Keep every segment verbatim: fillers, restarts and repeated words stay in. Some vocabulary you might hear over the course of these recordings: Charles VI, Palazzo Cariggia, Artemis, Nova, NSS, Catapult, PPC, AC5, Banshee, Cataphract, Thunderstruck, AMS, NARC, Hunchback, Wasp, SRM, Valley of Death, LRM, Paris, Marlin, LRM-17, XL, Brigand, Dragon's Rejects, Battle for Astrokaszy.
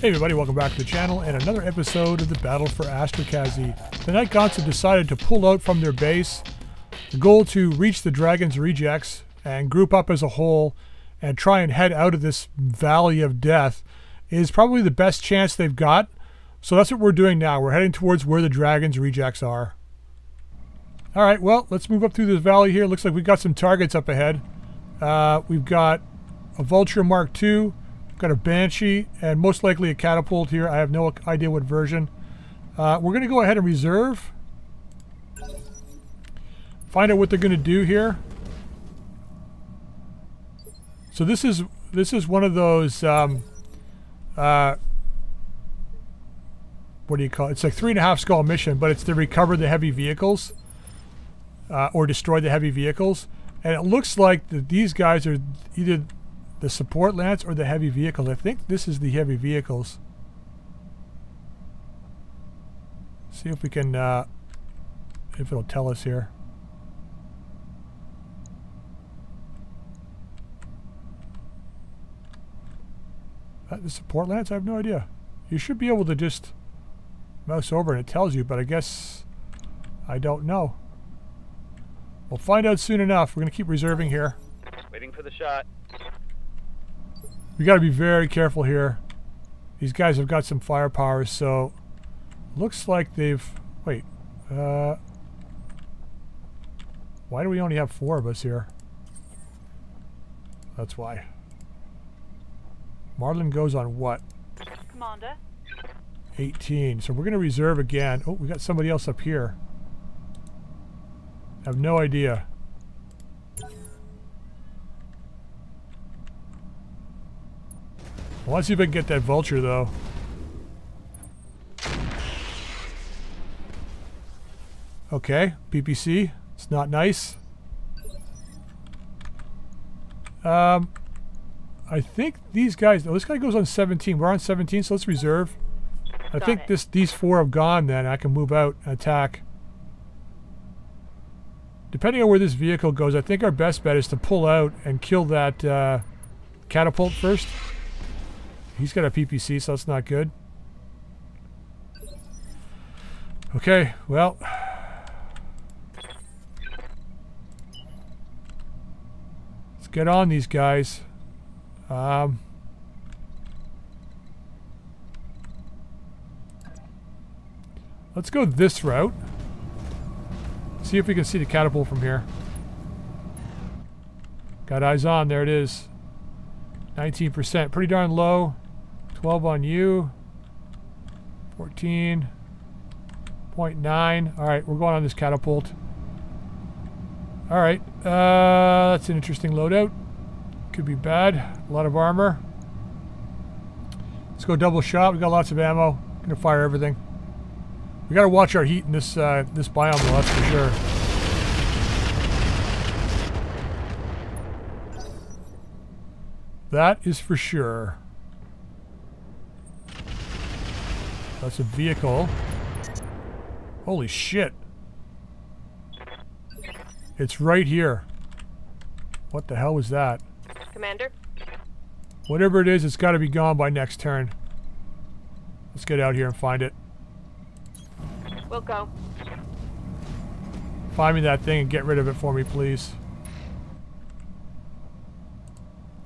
Hey everybody, welcome back to the channel and another episode of the Battle for Astrokaszy. The Night Gaunts have decided to pull out from their base. The goal to reach the Dragon's Rejects and group up as a whole and try and head out of this Valley of Death is probably the best chance they've got. So that's what we're doing now. We're heading towards where the Dragon's Rejects are. Alright, well, let's move up through this valley here. Looks like we've got some targets up ahead. Uh, we've got a Vulture Mark two. Got a Banshee and most likely a Catapult here. I have no idea what version. Uh, we're going to go ahead and reserve. Find out what they're going to do here. So this is this is one of those. Um, uh, what do you call it? It's like three and a half skull mission, but it's to recover the heavy vehicles uh, or destroy the heavy vehicles. And it looks like that these guys are either the support lance or the heavy vehicle. I think this is the heavy vehicles. See if we can, uh, if it'll tell us here. Uh, the support lance? I have no idea. You should be able to just mouse over and it tells you, but I guess I don't know. We'll find out soon enough. We're going to keep reserving here. Waiting for the shot. We got to be very careful here. These guys have got some firepower, so looks like they've... Wait. Uh, why do we only have four of us here? That's why. Marlin goes on what? Commander. eighteen. So we're going to reserve again. Oh, we got somebody else up here. I have no idea. I want to see if I can get that Vulture, though. Okay, P P C. It's not nice. Um, I think these guys... Oh, this guy goes on seventeen. We're on seventeen, so let's reserve. I think this these four have gone, then. I can move out and attack. Depending on where this vehicle goes, I think our best bet is to pull out and kill that uh, Catapult first. He's got a P P C, so that's not good. Okay, well. Let's get on these guys. Um, let's go this route. See if we can see the Catapult from here. Got eyes on, there it is. nineteen percent, pretty darn low. twelve on you, fourteen point nine. All right, we're going on this Catapult. All right, uh, that's an interesting loadout. Could be bad, a lot of armor. Let's go double shot, we got lots of ammo. Gonna fire everything. We gotta watch our heat in this, uh, this biome, that's for sure. That is for sure. That's a vehicle. Holy shit. It's right here. What the hell was that? Commander? Whatever it is, it's got to be gone by next turn. Let's get out here and find it. We'll go. Find me that thing and get rid of it for me, please.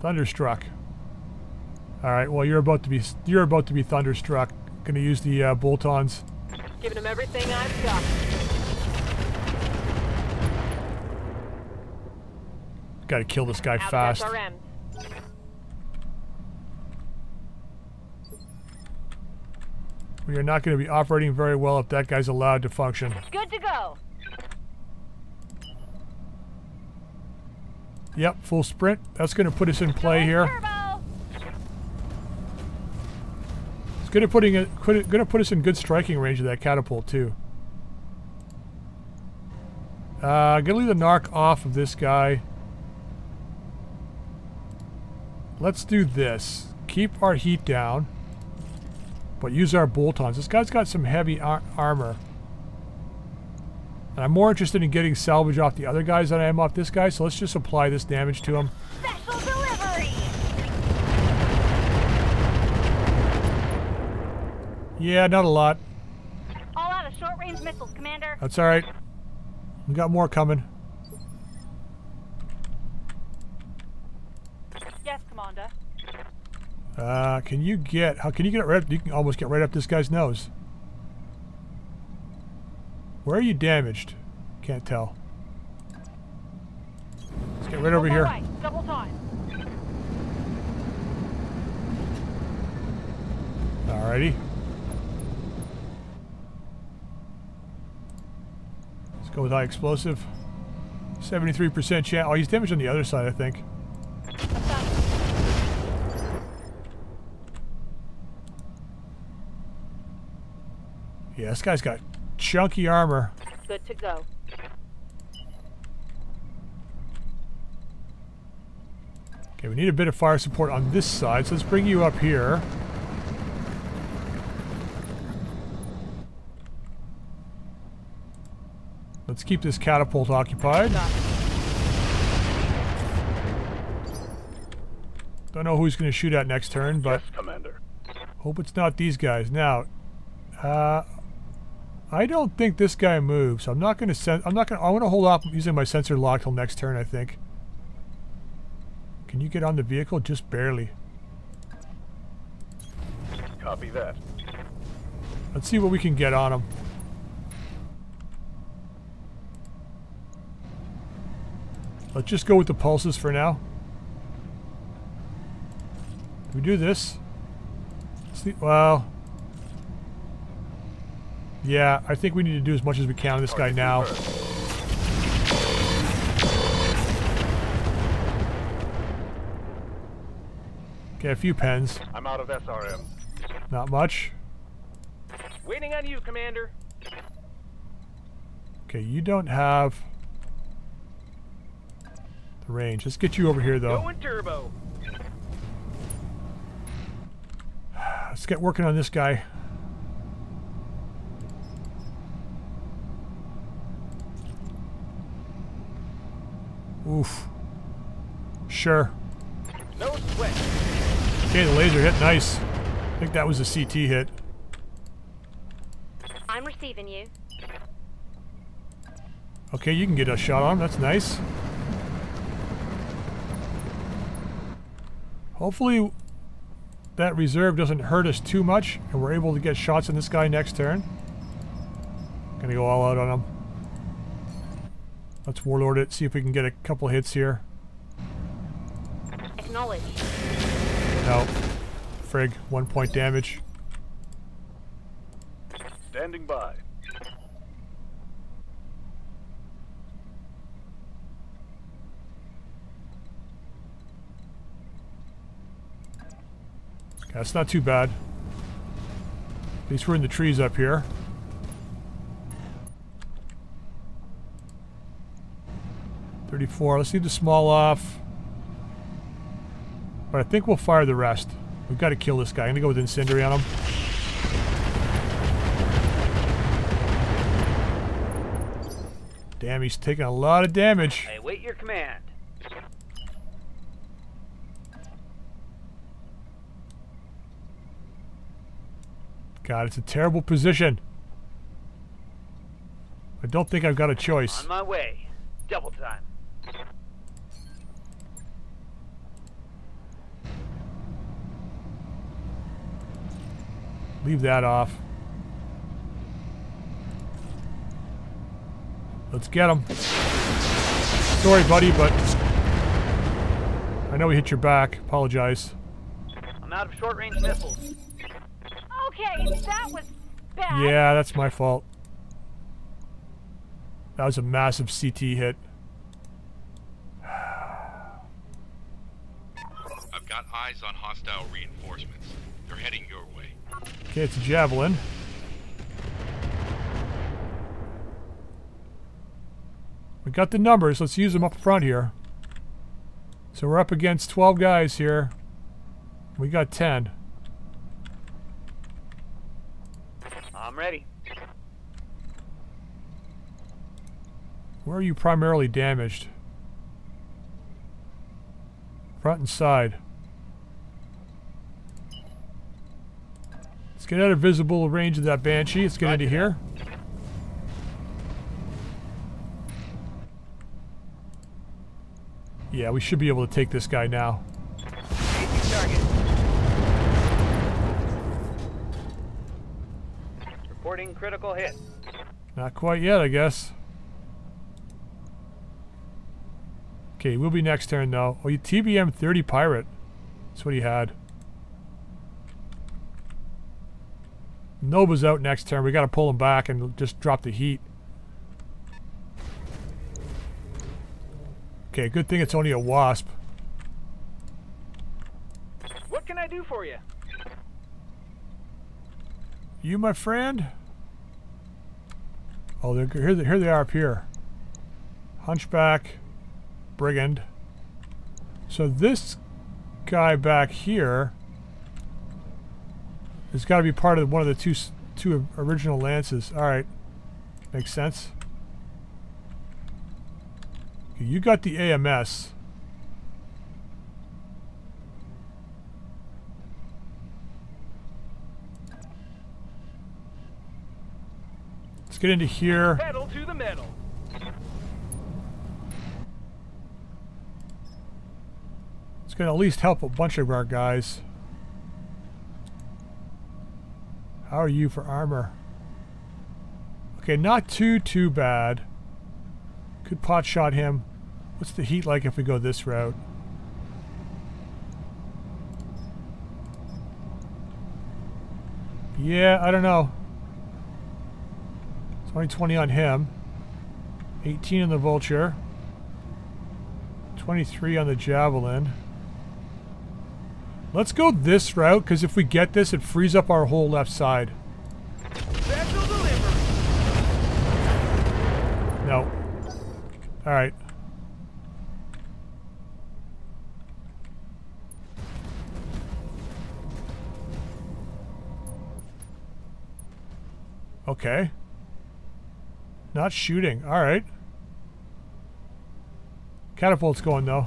Thunderstruck. All right, well, you're about to be you're about to be thunderstruck. Gonna use the uh, bolt-ons. Giving him everything I've got. Gotta kill this guy out fast. S R M. We are not gonna be operating very well if that guy's allowed to function. It's good to go. Yep, full sprint. That's going to put us in play here. It's going to putting a, going to put us in good striking range of that Catapult too. Uh, I'm going to leave the NARC off of this guy. Let's do this. Keep our heat down, but use our bolt-ons. This guy's got some heavy ar armor. And I'm more interested in getting salvage off the other guys than I am off this guy, so let's just apply this damage to him. Special delivery. Yeah, not a lot. All out of short-range missiles, Commander. That's all right. We got more coming. Yes, Commander. Uh, can you get? How can you get right up? You can almost get right up this guy's nose. Where are you damaged? Can't tell. Let's get right over here. Right. Double time. Alrighty. Let's go with high explosive. seventy-three percent chance. Oh, he's damaged on the other side, I think. Yeah, this guy's got chunky armor. Good to go. Okay, we need a bit of fire support on this side, so let's bring you up here. Let's keep this catapult occupied. Don't know who he's going to shoot at next turn, but yes, Commander. Hope it's not these guys. Now, uh, I don't think this guy moves. I'm not going to send. I'm not going. I want to hold off using my sensor lock till next turn. I think. Can you get on the vehicle? Just barely. Copy that. Let's see what we can get on him. Let's just go with the pulses for now. We do this. See, well, yeah, I think we need to do as much as we can on this guy now. Okay, a few pens. I'm out of S R M. Not much. Waiting on you, Commander. Okay, you don't have the range. Let's get you over here, though. Going turbo. Let's get working on this guy. Oof. Sure. No sweat. Okay, the laser hit. Nice. I think that was a C T hit. I'm receiving you. Okay, you can get a shot on. That's nice. Hopefully that reserve doesn't hurt us too much and we're able to get shots on this guy next turn. Gonna go all out on him. Let's warlord it, see if we can get a couple hits here. Acknowledge. No. Frig, one point damage. Standing by. That's not too bad. At least we're in the trees up here. thirty-four. Let's leave the small off. But I think we'll fire the rest. We've got to kill this guy. I'm going to go with Incendiary on him. Damn, he's taking a lot of damage. I await your command. God, it's a terrible position. I don't think I've got a choice. On my way. Double time. Leave that off. Let's get him. Sorry, buddy, but I know we hit your back. Apologize. I'm out of short-range missiles. Okay, that was bad. Yeah, that's my fault. That was a massive C T hit. I've got eyes on hostile reinforcements. They're heading your way. Okay, it's a Javelin. We got the numbers. Let's use them up front here. So we're up against twelve guys here. We got ten. I'm ready. Where are you primarily damaged? Front and side. Let's get out of visible range of that Banshee. Let's get into here. Yeah, we should be able to take this guy now. Reporting critical hit. Not quite yet, I guess. Okay, we'll be next turn though. Oh, you T B M thirty pirate. That's what he had. Nova's out next turn. We got to pull him back and just drop the heat. Okay, good thing it's only a Wasp. What can I do for you? You, my friend? Oh, they're, here, they, here they are up here. Hunchback. Brigand. So this guy back here has got to be part of one of the two two original lances. All right, makes sense. Okay, you got the A M S. Let's get into here. Pedal to the metal. It's going to at least help a bunch of our guys. How are you for armor? Okay, not too, too bad. Could pot shot him. What's the heat like if we go this route? Yeah, I don't know. It's only twenty on him. eighteen on the Vulture. twenty-three on the Javelin. Let's go this route, because if we get this, it frees up our whole left side. Special delivery. No. Alright. Okay. Not shooting. Alright. Catapult's going, though.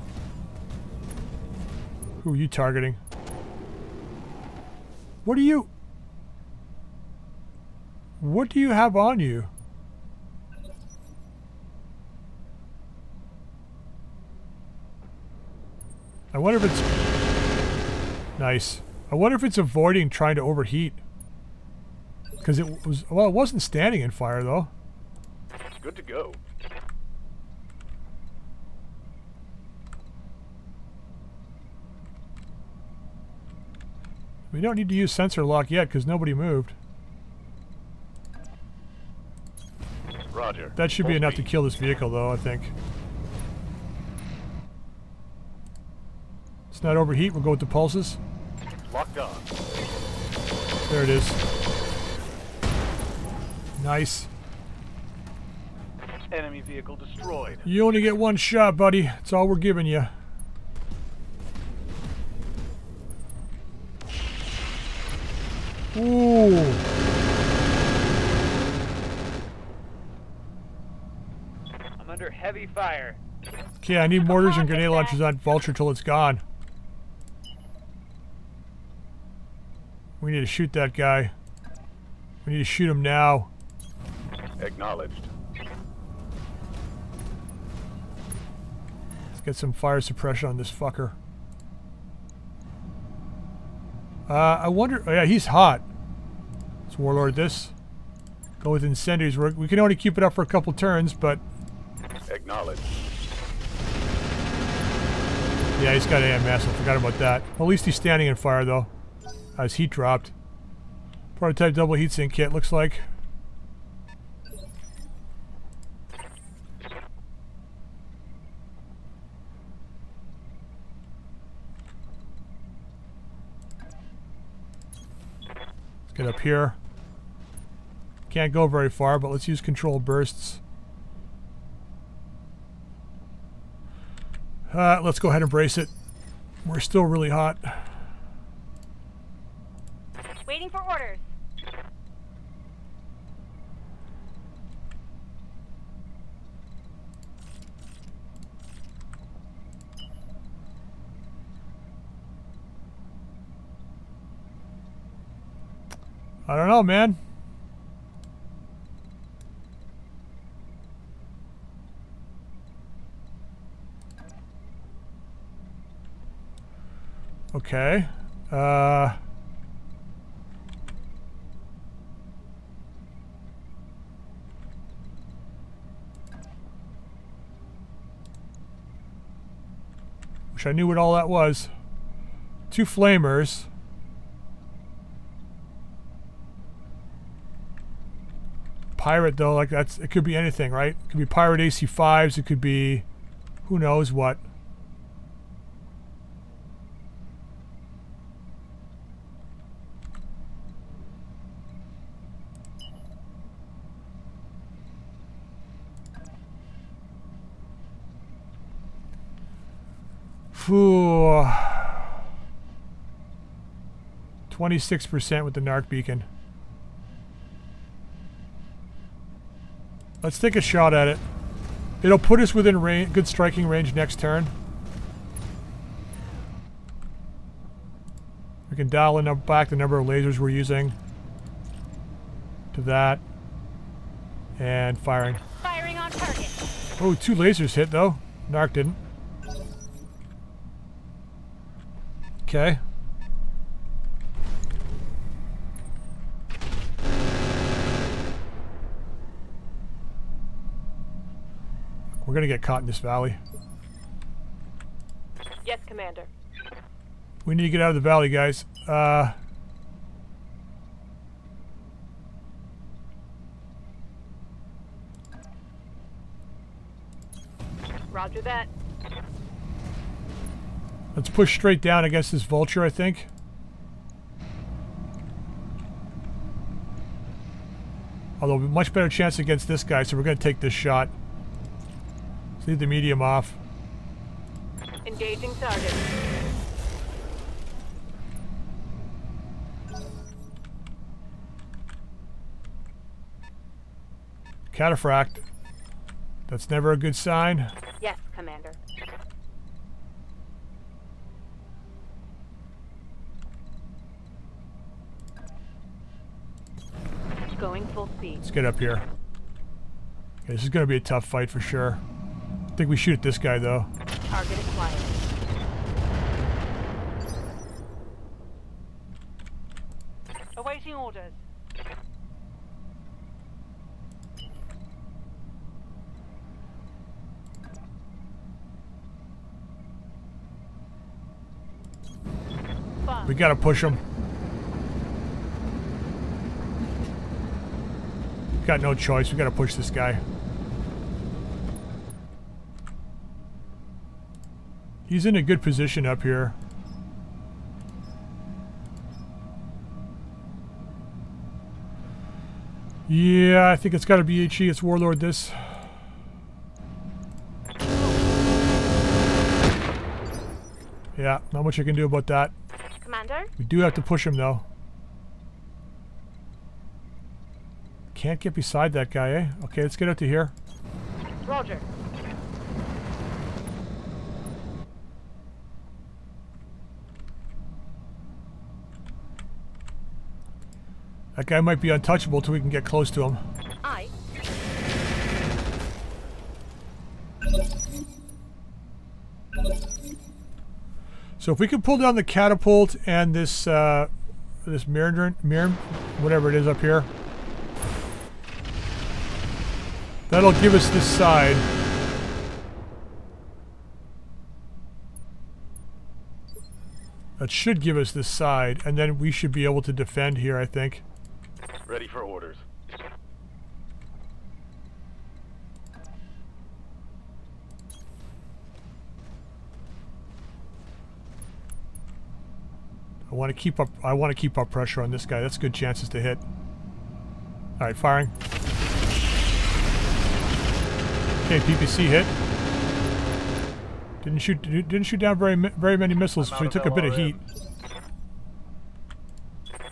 Who are you targeting? What do you... What do you have on you? I wonder if it's... Nice. I wonder if it's avoiding trying to overheat. Because it was... Well, it wasn't standing in fire, though. Good to go. We don't need to use sensor lock yet because nobody moved. Roger. That should be enough to kill this vehicle though, I think. It's not overheat, we'll go with the pulses. Locked on. There it is. Nice. Enemy vehicle destroyed. You only get one shot, buddy. That's all we're giving you. Ooh. I'm under heavy fire. Okay, I need mortars and grenade launchers on Vulture till it's gone. We need to shoot that guy. We need to shoot him now. Acknowledged. Let's get some fire suppression on this fucker. Uh, I wonder... Oh yeah, he's hot. Let's warlord this. Go with incendiaries. We're, we can only keep it up for a couple turns, but... Acknowledged. Yeah, he's got A M S. I forgot about that. Well, at least he's standing in fire, though. As heat dropped. Prototype double heatsink kit, looks like. Get up here. Can't go very far, but let's use control bursts. Uh, let's go ahead and brace it. We're still really hot. Waiting for orders. I don't know, man. Okay. Uh... Wish I knew what all that was. Two flamers. Pirate though, like that's, it could be anything, right? It could be pirate A C fives, it could be who knows what. Ooh. twenty-six percent with the NARC beacon. Let's take a shot at it. It'll put us within range, good striking range next turn. We can dial in back the number of lasers we're using to that. And firing. Firing on target. Oh, two lasers hit though. NARC didn't. Okay. We're gonna get caught in this valley. Yes, Commander. We need to get out of the valley, guys. Uh, Roger that. Let's push straight down against this vulture, I think. Although, much better chance against this guy, so we're gonna take this shot. Leave the medium off. Engaging target. Cataphract. That's never a good sign. Yes, Commander. Going full speed. Let's get up here. Okay, this is going to be a tough fight for sure. I think we shoot at this guy though. Target acquired. Awaiting orders. Fun. We gotta push him. Got no choice. We gotta push this guy. He's in a good position up here. Yeah, I think it's got to be H E. It's Warlord this. Yeah, not much I can do about that. Commander? We do have to push him, though. Can't get beside that guy, eh? Okay, let's get up to here. Roger. That guy might be untouchable till we can get close to him. Aye. So if we can pull down the catapult and this uh, this mirror, mirror, whatever it is up here, that'll give us this side. That should give us this side, and then we should be able to defend here, I think. Ready for orders. I want to keep up. I want to keep up pressure on this guy. That's good chances to hit. All right, firing. Okay, P P C hit. Didn't shoot. Didn't shoot down very very many missiles. So he took a bit of heat.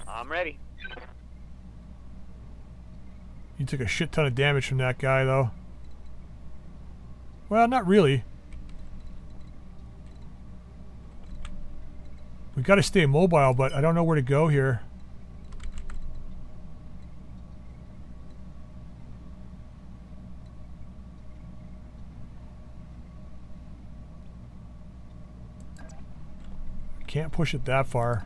I'm ready. He took a shit ton of damage from that guy, though. Well, not really. We got to stay mobile, but I don't know where to go here. Can't push it that far.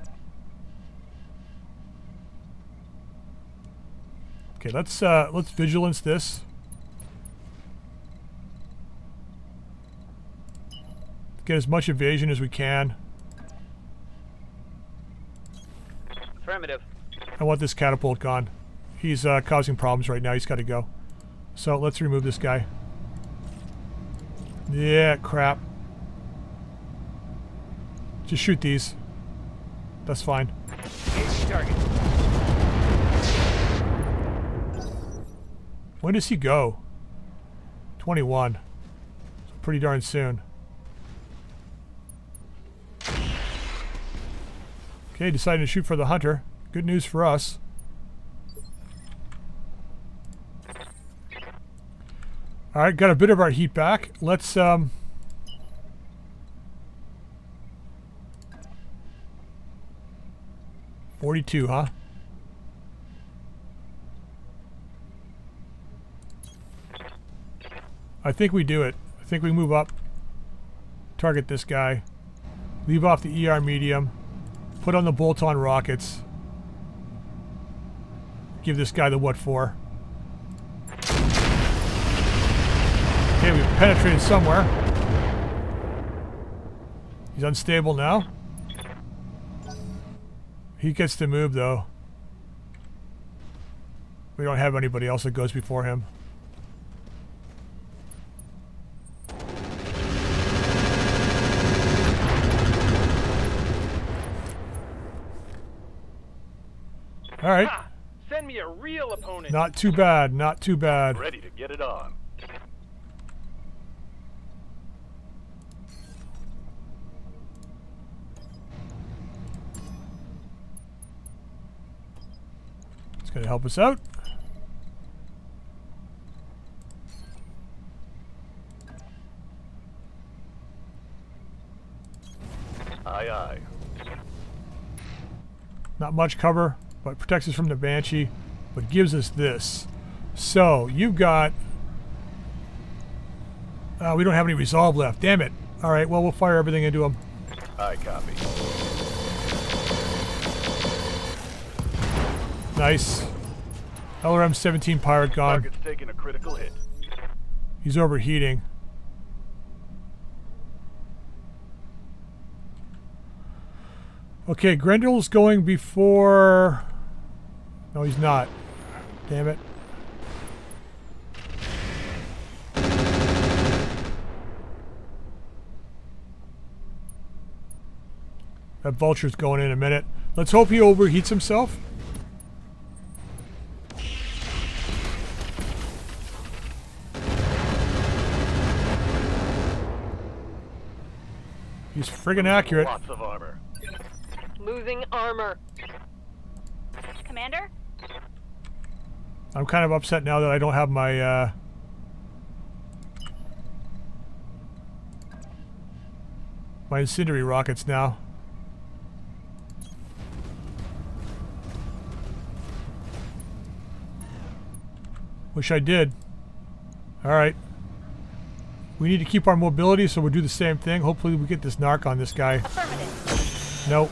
Okay, let's uh, let's vigilance this. Get as much evasion as we can. Affirmative. I want this catapult gone. He's uh, causing problems right now. He's got to go. So let's remove this guy. Yeah, crap. Just shoot these. That's fine. Target. When does he go? twenty-one. So pretty darn soon. Okay, decided to shoot for the hunter. Good news for us. All right, got a bit of our heat back. Let's um forty-two, huh? I think we do it. I think we move up. Target this guy. Leave off the E R medium. Put on the bolt-on rockets. Give this guy the what for. Okay, we've penetrated somewhere. He's unstable now. He gets to move, though. We don't have anybody else that goes before him. All right. Ha! Send me a real opponent. Not too bad. Not too bad. Ready to get it on. It's going to help us out. Aye, aye. Not much cover, but protects us from the Banshee, but gives us this. So you've got... Uh, we don't have any resolve left. Damn it. All right, well, we'll fire everything into him. I copy. Nice. L R M seventeen pirate gone. Target's taking a critical hit. He's overheating. Okay, Grendel's going before... No, he's not. Damn it. That vulture's going in a minute. Let's hope he overheats himself. He's friggin' accurate. Lots of armor. Losing armor. Commander? I'm kind of upset now that I don't have my, uh... my incendiary rockets now. Wish I did. Alright. We need to keep our mobility, so we'll do the same thing. Hopefully we get this narc on this guy. Nope.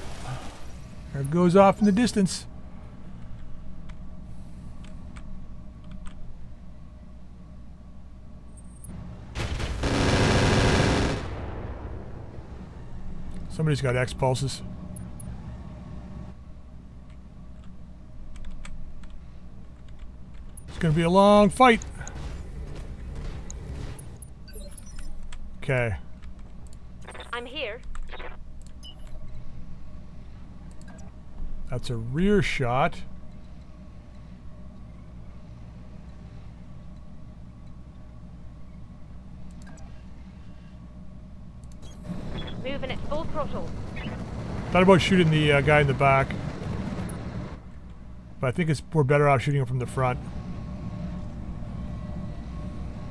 There it goes off in the distance. Somebody's got X-pulses. It's going to be a long fight. Okay. I'm here. That's a rear shot. Moving at full throttle. Thought about shooting the uh, guy in the back, but I think it's we're better off shooting him from the front.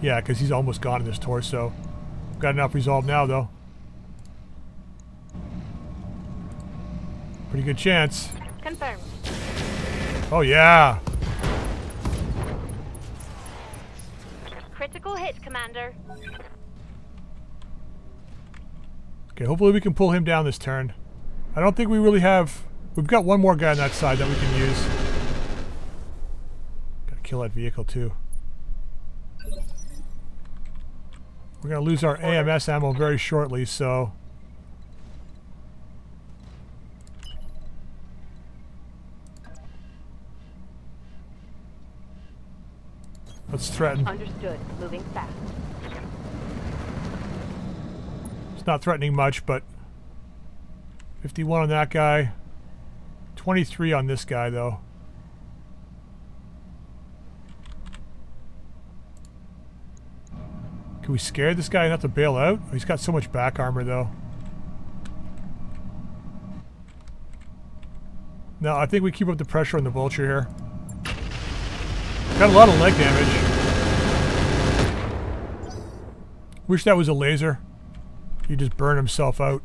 Yeah, because he's almost gone in his torso. Got enough resolve now, though. Pretty good chance. Confirmed. Oh, yeah. Critical hit, Commander. Okay, hopefully we can pull him down this turn. I don't think we really have... We've got one more guy on that side that we can use. Gotta kill that vehicle too. We're gonna lose our A M S ammo very shortly, so... Let's threaten. Understood. Moving fast. It's not threatening much, but fifty-one on that guy. twenty-three on this guy, though. Can we scare this guy not to bail out? Oh, he's got so much back armor, though. No, I think we keep up the pressure on the Vulture here. Got a lot of leg damage. Wish that was a laser. He'd just burn himself out.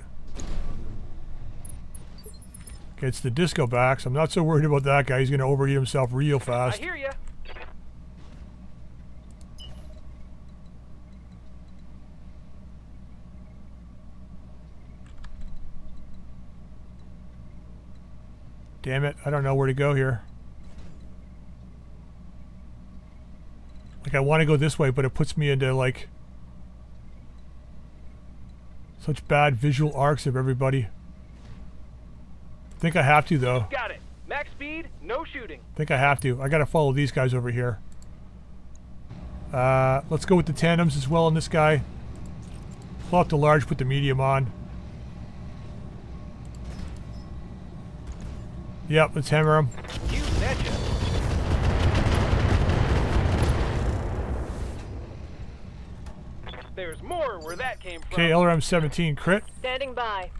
Okay, it's the disco back, so I'm not so worried about that guy. He's going to overheat himself real fast. I hear ya. Damn it, I don't know where to go here. Like, I want to go this way, but it puts me into, like, such bad visual arcs of everybody. I think I have to, though. Got it. Max speed, no shooting. I think I have to. I got to follow these guys over here. Uh, let's go with the tandems as well on this guy. Pull out the large, put the medium on. Yep, let's hammer him. You betcha. There's more where that came from. Okay, L R M seventeen crit. Standing by.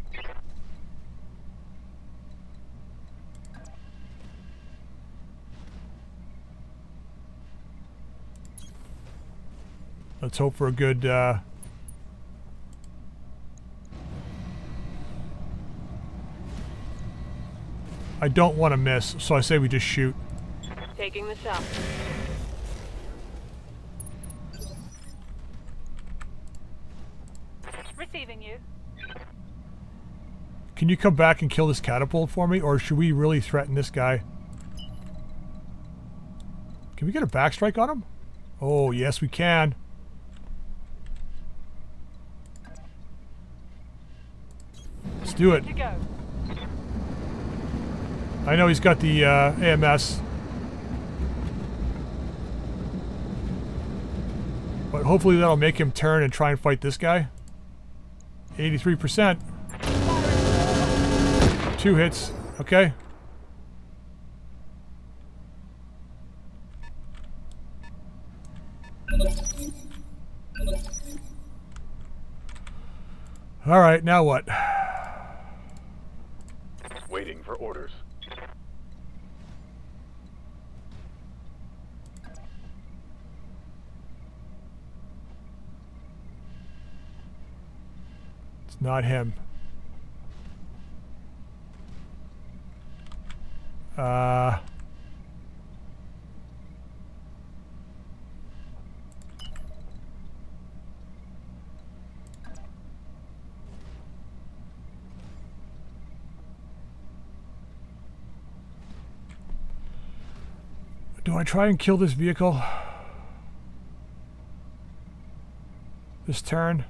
Let's hope for a good, uh... I don't want to miss, so I say we just shoot. Taking the shot. Receiving you. Can you come back and kill this catapult for me, or should we really threaten this guy? Can we get a backstrike on him? Oh, yes we can. Let's do it. I know he's got the uh, A M S. But hopefully that'll make him turn and try and fight this guy. eighty-three percent. Two hits. Okay. All right, now what? Waiting for orders. Not him. Uh, do I try and kill this vehicle this turn?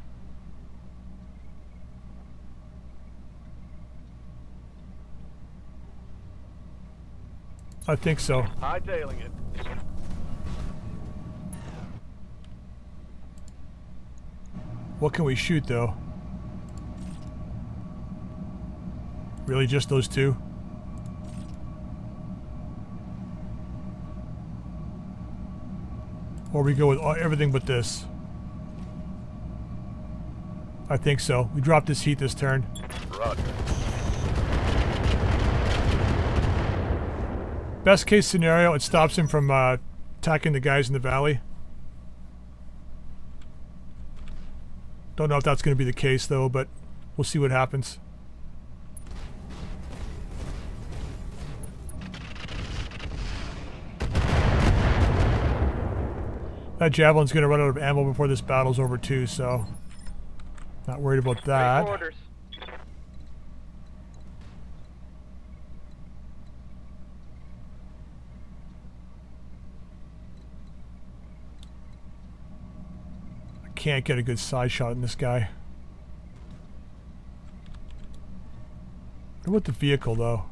I think so. Hightailing it. What can we shoot, though? Really, just those two? Or we go with all, everything but this? I think so. We dropped this heat this turn. Roger. Best case scenario, it stops him from uh, attacking the guys in the valley. Don't know if that's going to be the case, though, but we'll see what happens. That Javelin's going to run out of ammo before this battle's over, too, so... Not worried about that. can't get a good side shot on this guy. What about the vehicle, though?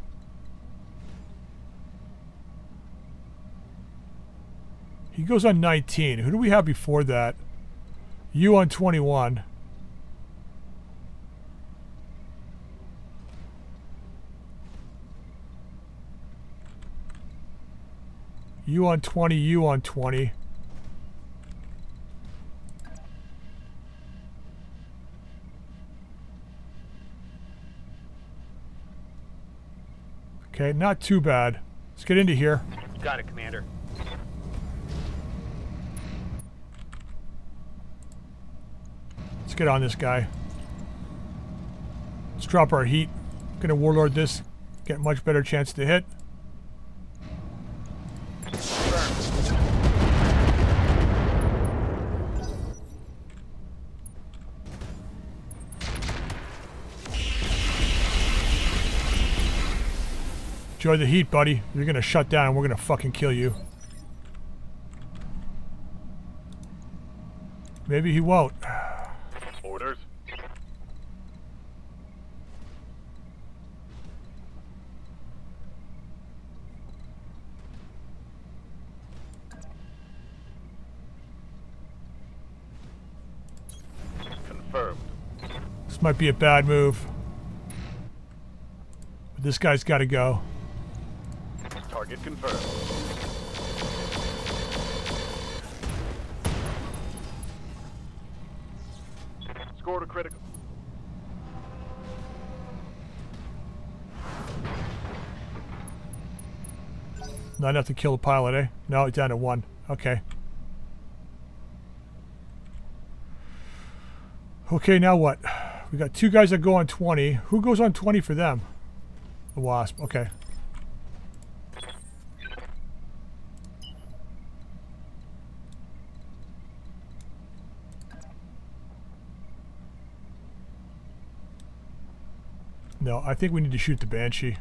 He goes on nineteen. Who do we have before that? You on twenty-one. You on twenty, you on twenty. Okay, not too bad. Let's get into here. Got it, Commander. Let's get on this guy. Let's drop our heat. Gonna warlord this. Get much better chance to hit. Enjoy the heat, buddy. You're gonna shut down and we're gonna fucking kill you. Maybe he won't. Orders. Confirmed. This might be a bad move. But this guy's gotta go. Target confirmed. Scored a critical. Not enough to kill the pilot, eh? No, down to one. Okay. Okay, now what? We got two guys that go on twenty. Who goes on twenty for them? The Wasp. Okay. No, I think we need to shoot the Banshee.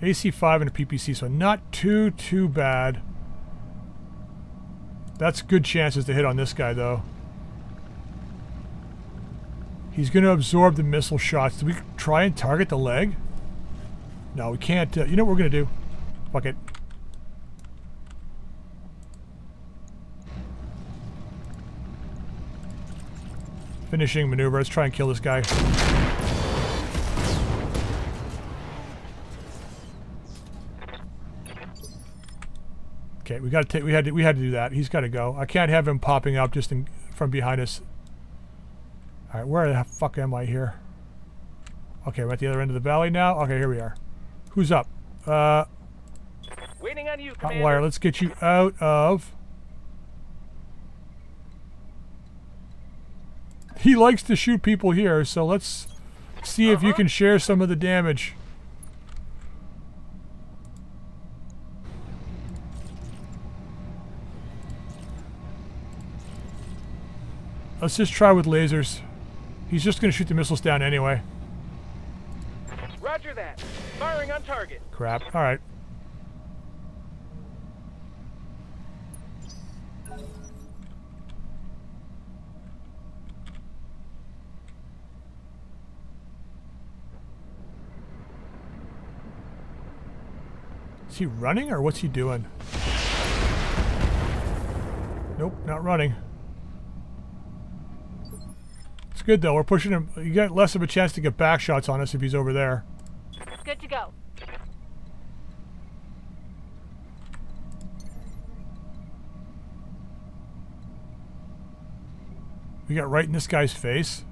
A C five and a P P C, so not too, too bad. That's good chances to hit on this guy, though. He's going to absorb the missile shots. Do we try and target the leg? No, we can't. Uh, you know what we're going to do? Fuck it. Finishing maneuver. Let's try and kill this guy. Okay, we got to take. We had to. We had to do that. He's got to go. I can't have him popping up just in, from behind us. All right, where the fuck am I here? Okay, we're at the other end of the valley now. Okay, here we are. Who's up? Uh, waiting on you, Commander. Wire. Let's get you out of. He likes to shoot people here, so let's see uh-huh. if you can share some of the damage. Let's just try with lasers. He's just going to shoot the missiles down anyway. Roger that. Firing on target. Crap. All right. Is he running or what's he doing? Nope, not running. Good though, we're pushing him. You got less of a chance to get back shots on us if he's over there. Good to go. We got right in this guy's face.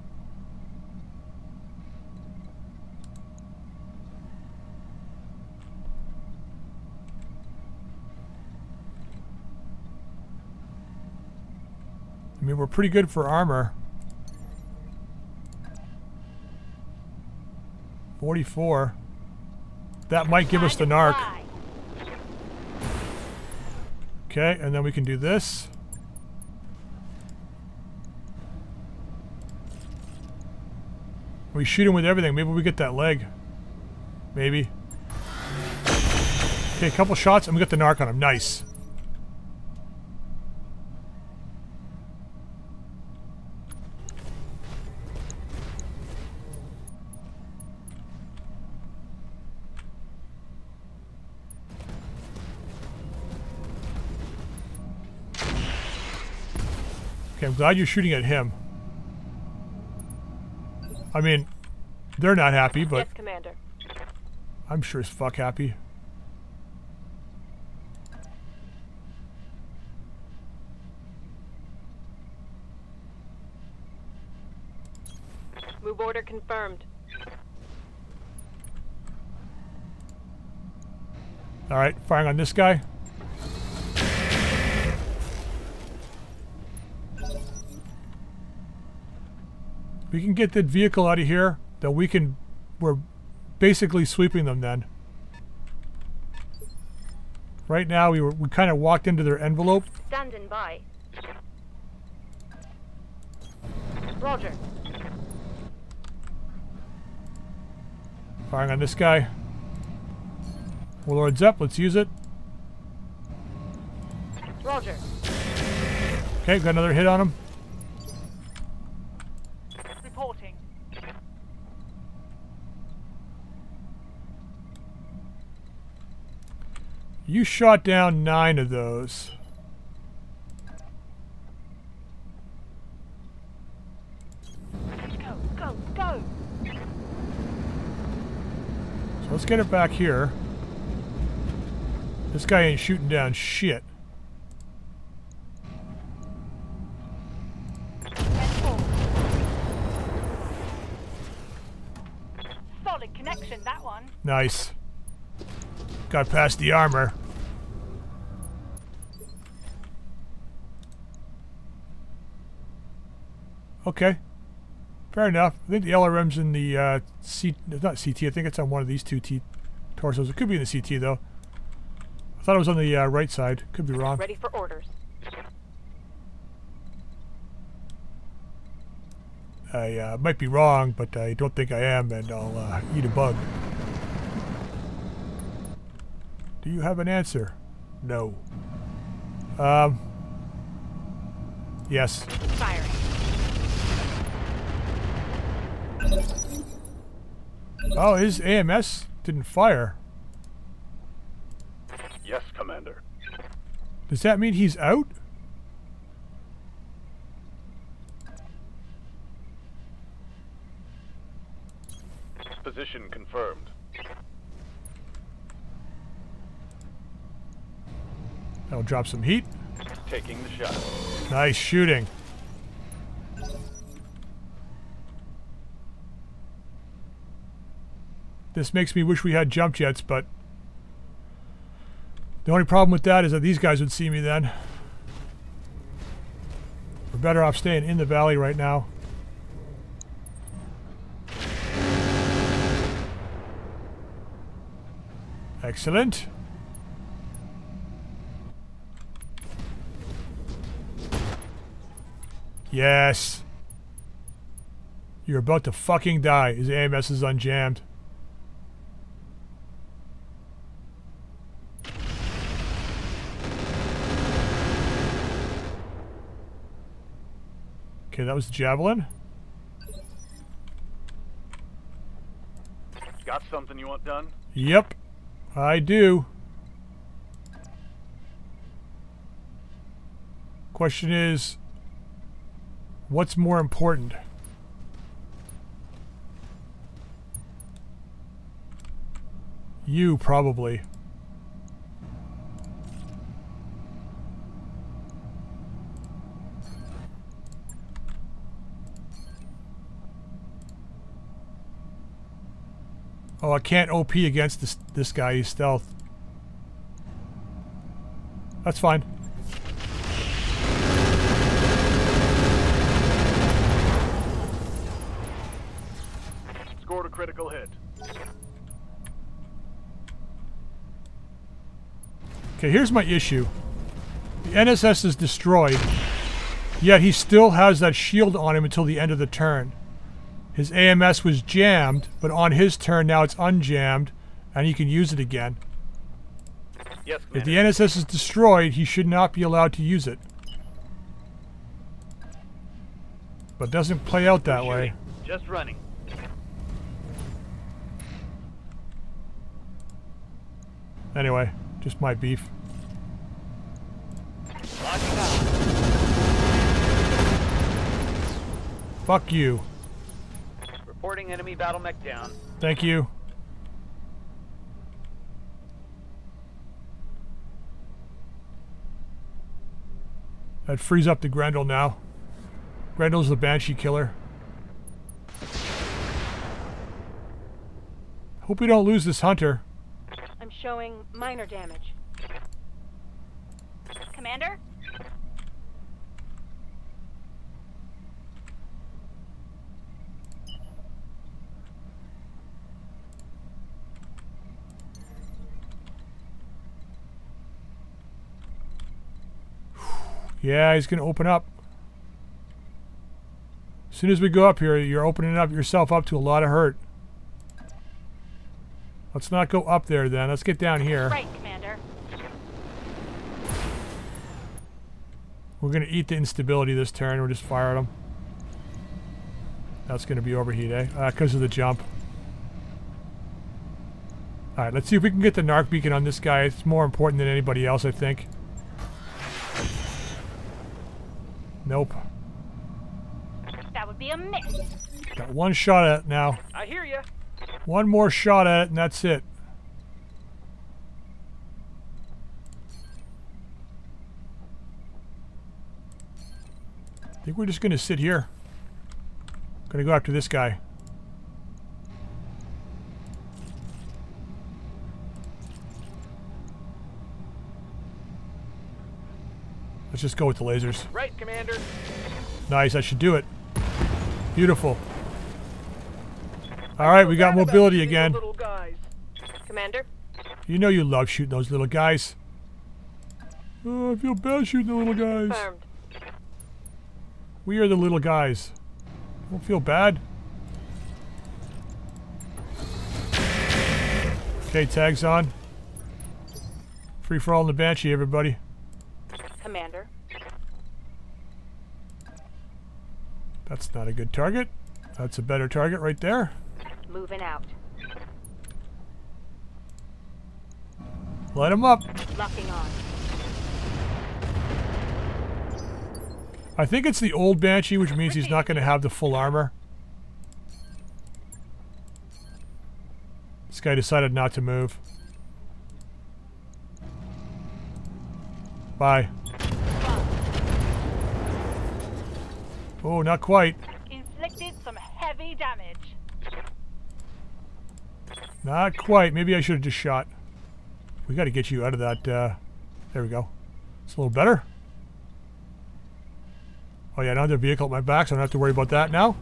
I mean, we're pretty good for armor. forty-four. That might give us the NARC. Okay, and then we can do this. We shoot him with everything. Maybe we get that leg. Maybe. Okay, a couple shots and we got the NARC on him. Nice. I'm glad you're shooting at him. I mean, they're not happy, but yes, Commander. I'm sure as fuck happy. Move order confirmed. All right, firing on this guy. We can get that vehicle out of here, then we can, we're basically sweeping them then. Right now we were, we kind of walked into their envelope. Standing by. Roger. Firing on this guy. Warlord's up, let's use it. Roger. Okay, got another hit on him. You shot down nine of those. Go, go, go. So let's get it back here. This guy ain't shooting down shit. Solid connection, that one. Nice. Got past the armor. Okay. Fair enough. I think the L R M's in the uh, C... Not C T, I think it's on one of these two T torsos. It could be in the C T, though. I thought it was on the uh, right side. Could be wrong. Ready for orders. I uh, might be wrong, but I don't think I am, and I'll uh, eat a bug. Do you have an answer? No. Um. Yes. Firing. Oh, his A M S didn't fire. Yes, Commander. Does that mean he's out? Position confirmed. That'll drop some heat. Taking the shot. Nice shooting. This makes me wish we had jump jets, but the only problem with that is that these guys would see me then. We're better off staying in the valley right now. Excellent. Yes. You're about to fucking die. His A M S is unjammed. Okay, that was the Javelin. Got something you want done? Yep, I do. Question is, what's more important? You, probably. Oh, I can't O P against this, this guy. He's stealth. That's fine. Critical hit. Okay, here's my issue. The N S S is destroyed, yet he still has that shield on him until the end of the turn. His A M S was jammed, but on his turn now it's unjammed, and he can use it again. Yes, if the N S S is destroyed, he should not be allowed to use it. But it doesn't play out that way. Just running. Anyway, just my beef. Fuck you. Reporting enemy battle mech down. Thank you. That frees up the Grendel now. Grendel's the Banshee killer. Hope we don't lose this hunter. I'm showing minor damage. Commander? Yeah, he's going to open up. As soon as we go up here, you're opening up yourself up to a lot of hurt. Let's not go up there then. Let's get down here. Right, Commander. We're going to eat the instability this turn. We're just firing them. That's going to be overheat, eh? Uh, because of the jump. Alright, let's see if we can get the NARC beacon on this guy. It's more important than anybody else, I think. Nope. That would be a miss. Got one shot at it now. I hear you. One more shot at it and that's it. I think we're just going to sit here. Going to go after this guy. Let's just go with the lasers. Right, Commander. Nice, I should do it. Beautiful. Alright, we got mobility again. Commander? You know you love shooting those little guys. Oh, I feel bad shooting the little guys. Confirmed. We are the little guys. Don't feel bad. Okay, tags on. Free for all in the Banshee, everybody. Commander. That's not a good target. That's a better target right there. Moving out. Light him up. Locking on. I think it's the old Banshee, which means he's not going to have the full armor. This guy decided not to move. Bye. Oh, not quite. Inflicted some heavy damage. Not quite. Maybe I should have just shot. We got to get you out of that. Uh, there we go. It's a little better. Oh yeah, I don't have the vehicle at my back, so I don't have to worry about that now.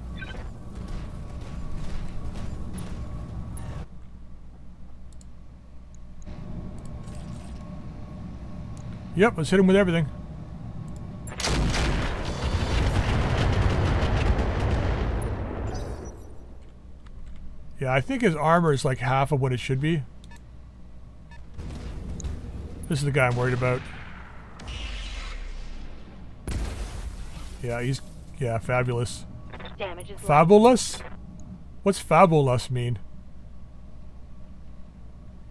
Yep, let's hit him with everything. Yeah, I think his armor is like half of what it should be. This is the guy I'm worried about. Yeah, he's... yeah, fabulous. Damage is fabulous? Low. What's fabulous mean?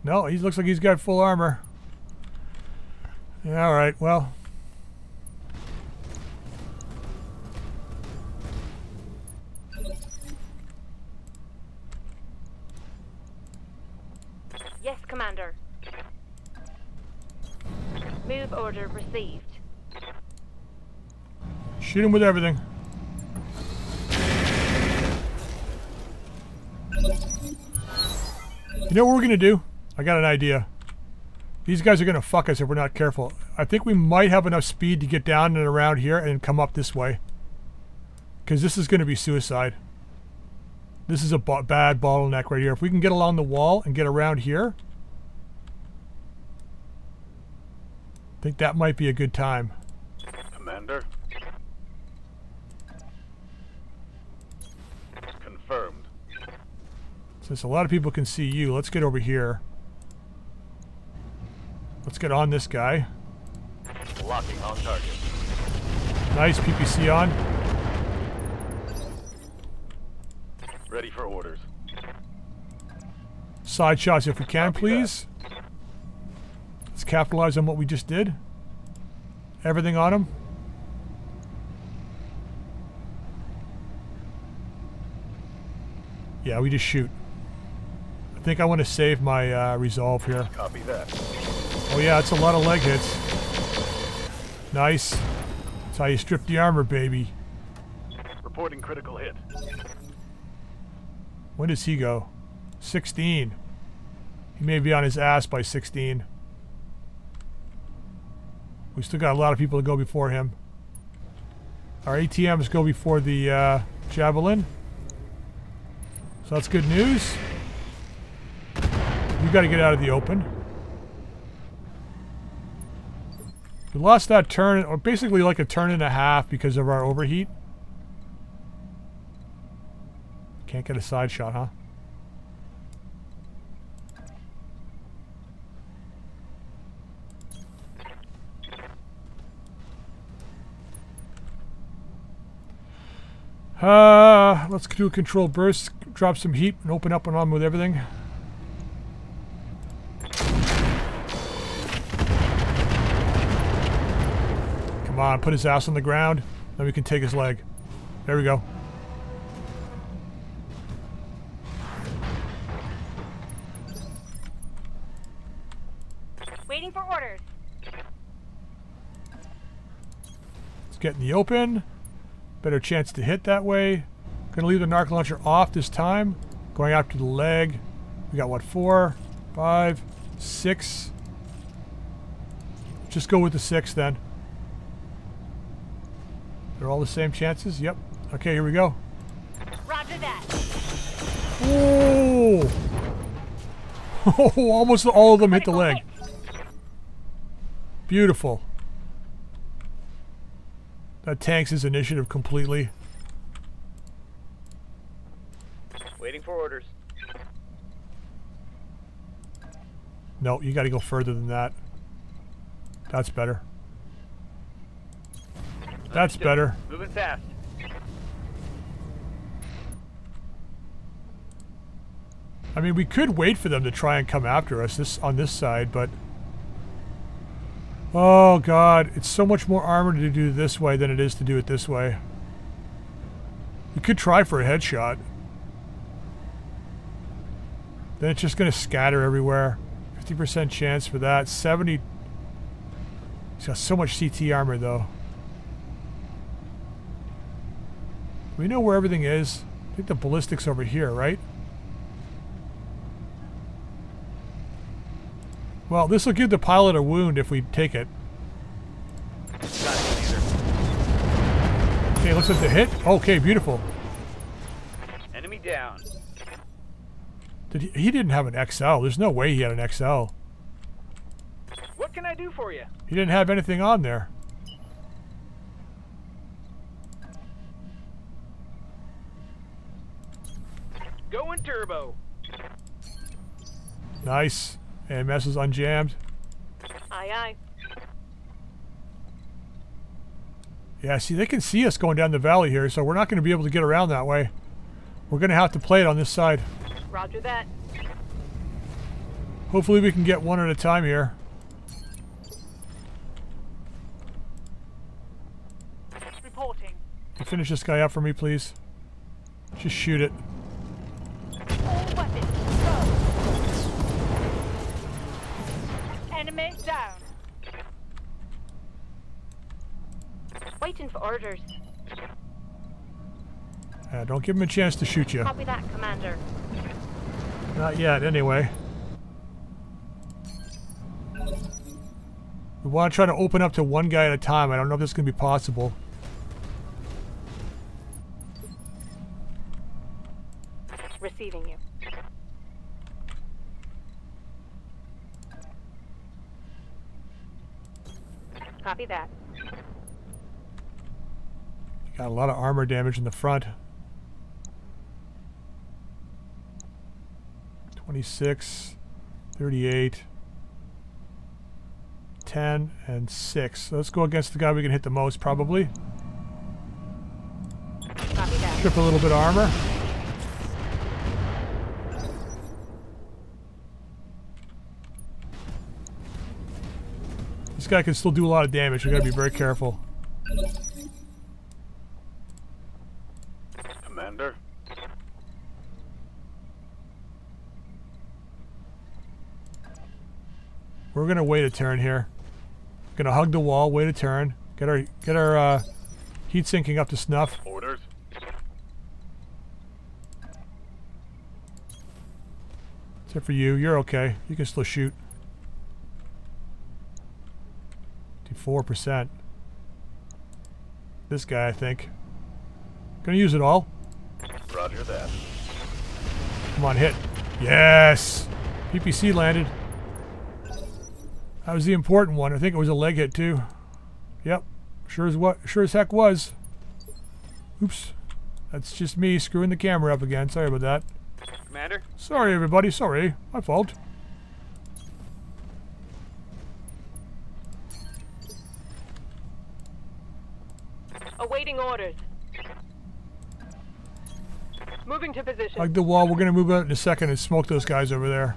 No, he looks like he's got full armor. Yeah, alright, well... Yes, Commander. Move order received. Shoot him with everything. You know what we're gonna do? I got an idea. These guys are gonna fuck us if we're not careful. I think we might have enough speed to get down and around here and come up this way. Because this is gonna be suicide. This is a bo- bad bottleneck right here. If we can get along the wall and get around here, think that might be a good time. Commander. Confirmed. Since a lot of people can see you, let's get over here. Let's get on this guy. Locking on target. Nice, P P C on. Ready for orders. Side shots if we can, please. Let's capitalize on what we just did. Everything on him. Yeah, we just shoot. I think I want to save my uh, resolve here. Copy that. Oh yeah, it's a lot of leg hits. Nice. That's how you strip the armor, baby. Reporting critical hit. When does he go? sixteen. He may be on his ass by sixteen. We still got a lot of people to go before him. Our A T Ms go before the uh, Javelin. So that's good news. We've got to get out of the open. We lost that turn, or basically like a turn and a half because of our overheat. Can't get a side shot, huh? Uh, let's do a controlled burst, drop some heat, and open up and on with everything. Come on, put his ass on the ground, then we can take his leg. There we go. Waiting for orders. Let's get in the open. Better chance to hit that way. Gonna leave the NARC launcher off this time. Going after the leg. We got what, four, five, six. Just go with the six then. They're all the same chances. Yep. Okay, here we go. Roger that. Oh! Oh, almost all of them hit the leg. Beautiful. That tanks his initiative completely. Waiting for orders. No, you gotta go further than that. That's better. That's better. Moving fast. I mean, we could wait for them to try and come after us this on this side, but... Oh god, it's so much more armor to do this way than it is to do it this way. We could try for a headshot. Then it's just going to scatter everywhere. fifty percent chance for that. seventy... He's got so much C T armor though. We know where everything is. I think the ballistic's over here, right? Well, this will give the pilot a wound if we take it. Okay, looks like the hit. Okay, beautiful. Enemy down. Did he, he didn't have an X L. There's no way he had an X L. What can I do for you? He didn't have anything on there. Going turbo. Nice. A M S is unjammed. Aye, aye. Yeah, see, they can see us going down the valley here, so we're not going to be able to get around that way. We're going to have to play it on this side. Roger that. Hopefully we can get one at a time here. Reporting. Can you finish this guy up for me, please? Just shoot it. Down. Waiting for orders. Uh, don't give him a chance to shoot you. Copy that, Commander. Not yet, anyway. We want to try to open up to one guy at a time. I don't know if this is going to be possible. Receiving you. Copy that. Got a lot of armor damage in the front. twenty-six, thirty-eight, ten, and six. So let's go against the guy we can hit the most, probably. Copy that. Strip a little bit of armor. This guy can still do a lot of damage. We gotta be very careful. Commander. We're gonna wait a turn here. Gonna hug the wall, wait a turn, get our get our uh, heat sinking up to snuff. Orders. Except for you, you're okay. You can still shoot. four percent. This guy, I think. Gonna use it all. Roger that. Come on, hit. Yes! P P C landed. That was the important one. I think it was a leg hit, too. Yep. Sure as what, sure as heck was. Oops. That's just me screwing the camera up again. Sorry about that. Commander? Sorry, everybody. Sorry. My fault. Awaiting orders. Moving to position. Like the wall, we're going to move out in a second and smoke those guys over there.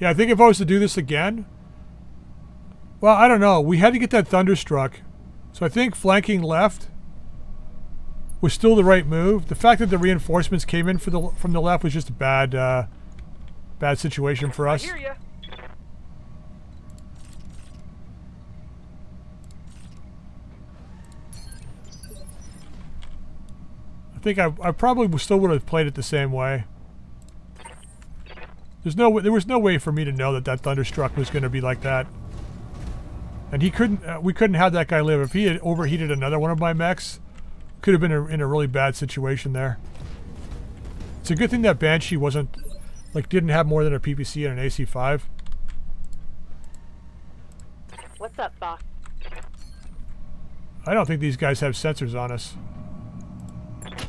Yeah, I think if I was to do this again... Well, I don't know. We had to get that Thunderstruck. So I think flanking left was still the right move. The fact that the reinforcements came in for the, from the left was just a bad, uh, bad situation for us. I hear ya. I think I, I probably still would have played it the same way. There's no there was no way for me to know that that Thunderstruck was going to be like that, and he couldn't. Uh, we couldn't have that guy live. If he had overheated another one of my mechs, could have been a, in a really bad situation there. It's a good thing that Banshee wasn't like didn't have more than a P P C and an A C five. What's up, boss? I don't think these guys have sensors on us.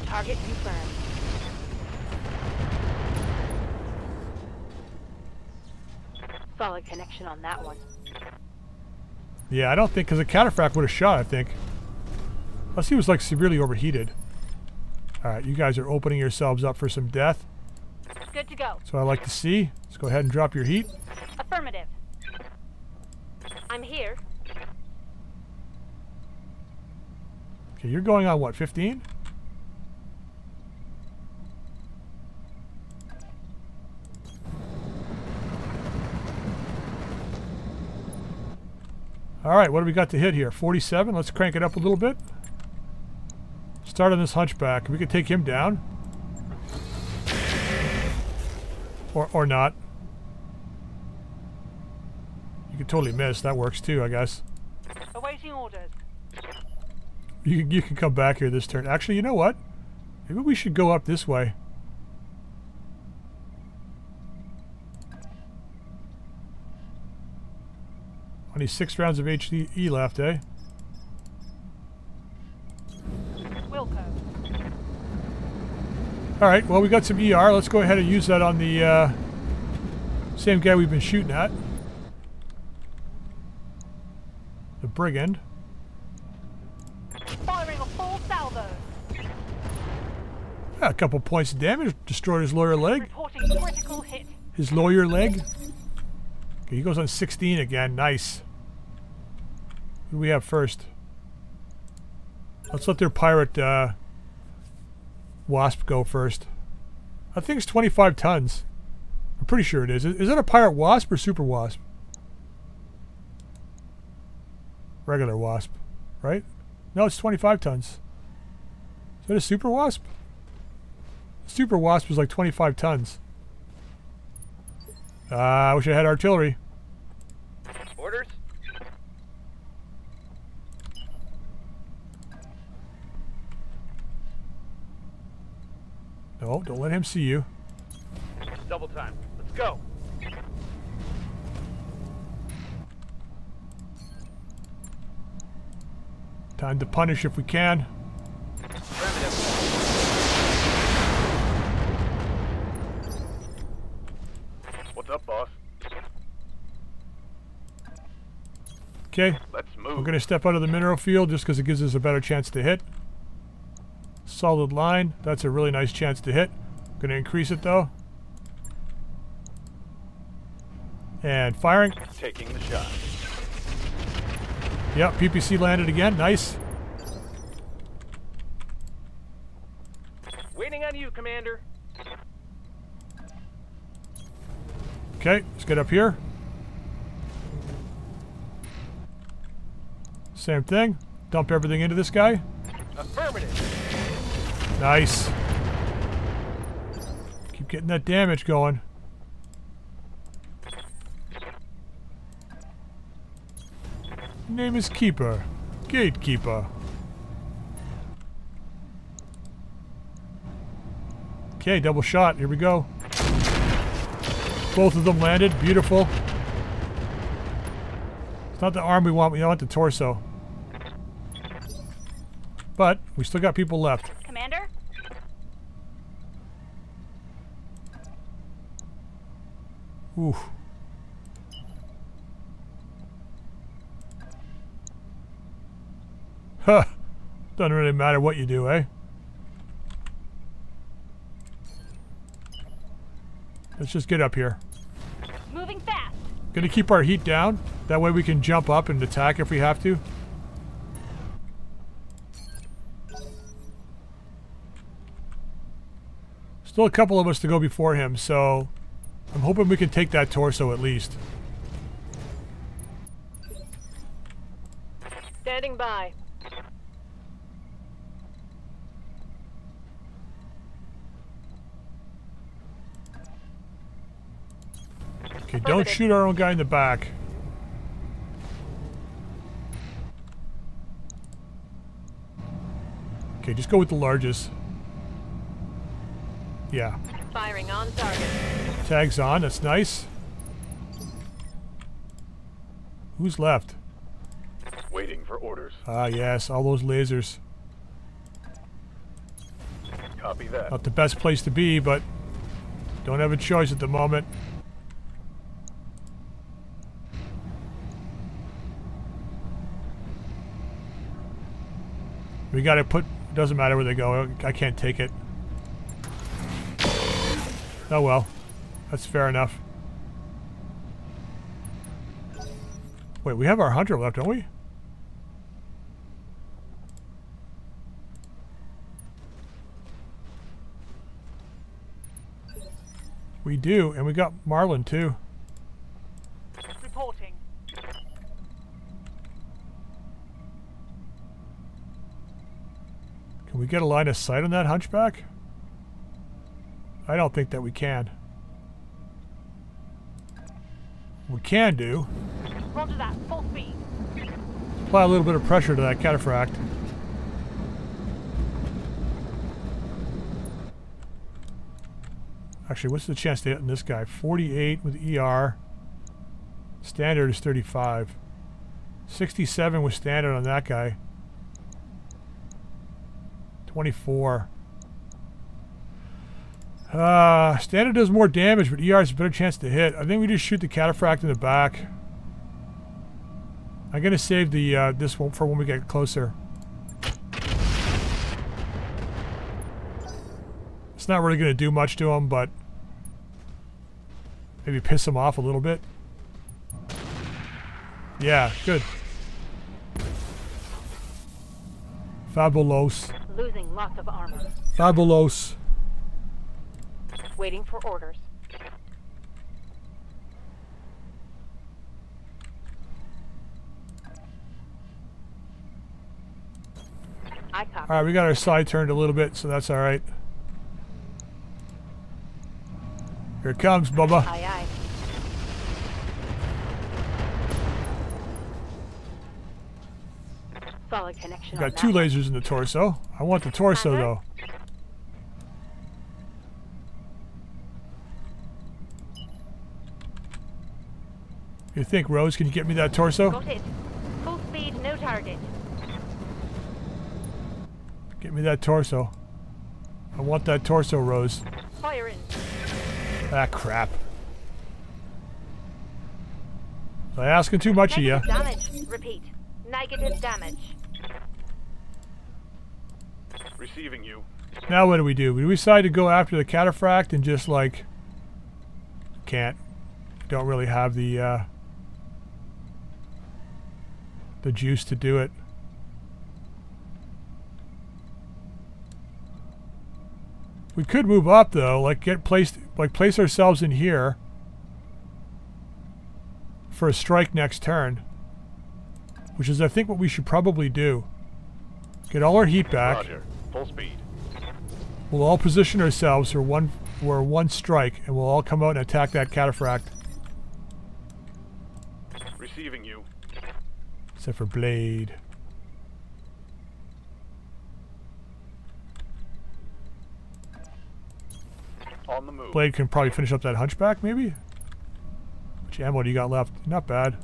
Target confirmed. Solid connection on that one. Yeah, I don't think, because the Cataphract would have shot, I think. Unless he was, like, severely overheated. Alright, you guys are opening yourselves up for some death. Good to go. So I like to see. Let's go ahead and drop your heat. Affirmative. I'm here. Okay, you're going on, what, fifteen? Alright, what do we got to hit here? forty-seven? Let's crank it up a little bit. Start on this Hunchback. We could take him down. Or, or not. You could totally miss. That works too, I guess. Awaiting orders. You, you can come back here this turn. Actually, you know what? Maybe we should go up this way. Only six rounds of H D E left, eh? Wilco. Alright, well, we got some E R. Let's go ahead and use that on the uh, same guy we've been shooting at. The Brigand. Firing a full salvo. Yeah, a couple points of damage. Destroyed his lower leg. Reporting critical hit. His lower leg. He goes on sixteen again. Nice. Who do we have first? Let's let their pirate uh, Wasp go first. That thing's twenty-five tons. I'm pretty sure it is. Is that a pirate Wasp or super Wasp? Regular Wasp, right? No, it's twenty-five tons. Is that a super Wasp? Super Wasp was like twenty-five tons. Uh, I wish I had artillery. Orders. No, don't let him see you. double time. Let's go. Time to punish if we can. What's up, boss? Okay. Let's move. We're going to step out of the mineral field just because it gives us a better chance to hit. Solid line. That's a really nice chance to hit. Going to increase it, though. And firing. Taking the shot. Yep, P P C landed again. Nice. Waiting on you, Commander. Okay, let's get up here. Same thing. Dump everything into this guy. Affirmative. Nice. Keep getting that damage going. Name is Keeper. Gatekeeper. Okay, double shot. Here we go. Both of them landed. Beautiful. It's not the arm we want. We want the torso. But we still got people left. Commander? Ooh. Huh. Doesn't really matter what you do, eh? Let's just get up here. Moving fast. Gonna keep our heat down. That way we can jump up and attack if we have to. Still a couple of us to go before him, so I'm hoping we can take that torso at least. Standing by. Okay, don't shoot our own guy in the back. Okay, just go with the largest. Yeah. Firing on target. Tags on, that's nice. Who's left? Waiting for orders. Ah, yes, all those lasers. Copy that. Not the best place to be, but don't have a choice at the moment. We gotta put, doesn't matter where they go, I can't take it. Oh well, that's fair enough. Wait, we have our hunter left, don't we? We do, and we got Marlin too. Reporting. Can we get a line of sight on that Hunchback? I don't think that we can. We can do. Roger that. Full speed. Apply a little bit of pressure to that Cataphract. Actually, what's the chance to hit in this guy? forty-eight with E R. Standard is thirty-five. sixty-seven was standard on that guy. twenty-four. Uh, standard does more damage, but E R has a better chance to hit. I think we just shoot the Cataphract in the back. I'm gonna save the uh, this one for when we get closer. It's not really gonna do much to him, but maybe piss him off a little bit. Yeah, good. Fabulous. Losing lots of armor. Fabulous. Waiting for orders. I copy. All right, we got our side turned a little bit, so that's all right. Here it comes, Bubba. Aye, aye. Solid connection. Got two lasers in the torso. I want the torso though. You think, Rose? Can you get me that torso? Got it. Full speed, no target. Get me that torso. I want that torso, Rose. Fire in. Ah, crap. Is I asking too much negative of you? Damage. Repeat. Negative damage. Receiving you. Now what do we do? We decide to go after the Cataphract and just like... Can't. Don't really have the, uh... the juice to do it. We could move up though, like get placed, like place ourselves in here for a strike next turn, which is I think what we should probably do. Get all our heat back. Roger. Full speed. We'll all position ourselves for one for one strike, and we'll all come out and attack that Cataphract. Receiving you. Except for Blade. On the move. Blade can probably finish up that Hunchback, maybe? Which ammo do you got left? Not bad.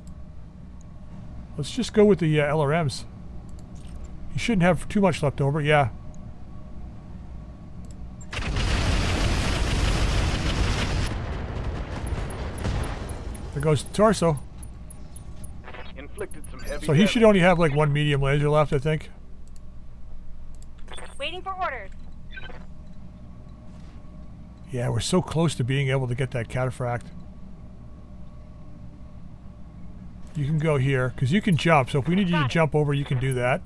Let's just go with the uh, L R Ms. You shouldn't have too much left over, yeah. There goes the torso. Inflicted some heavy so he damage. Should only have like one medium laser left, I think. Waiting for orders. Yeah, we're so close to being able to get that Cataphract. You can go here, because you can jump, so if we need you to jump over, you can do that.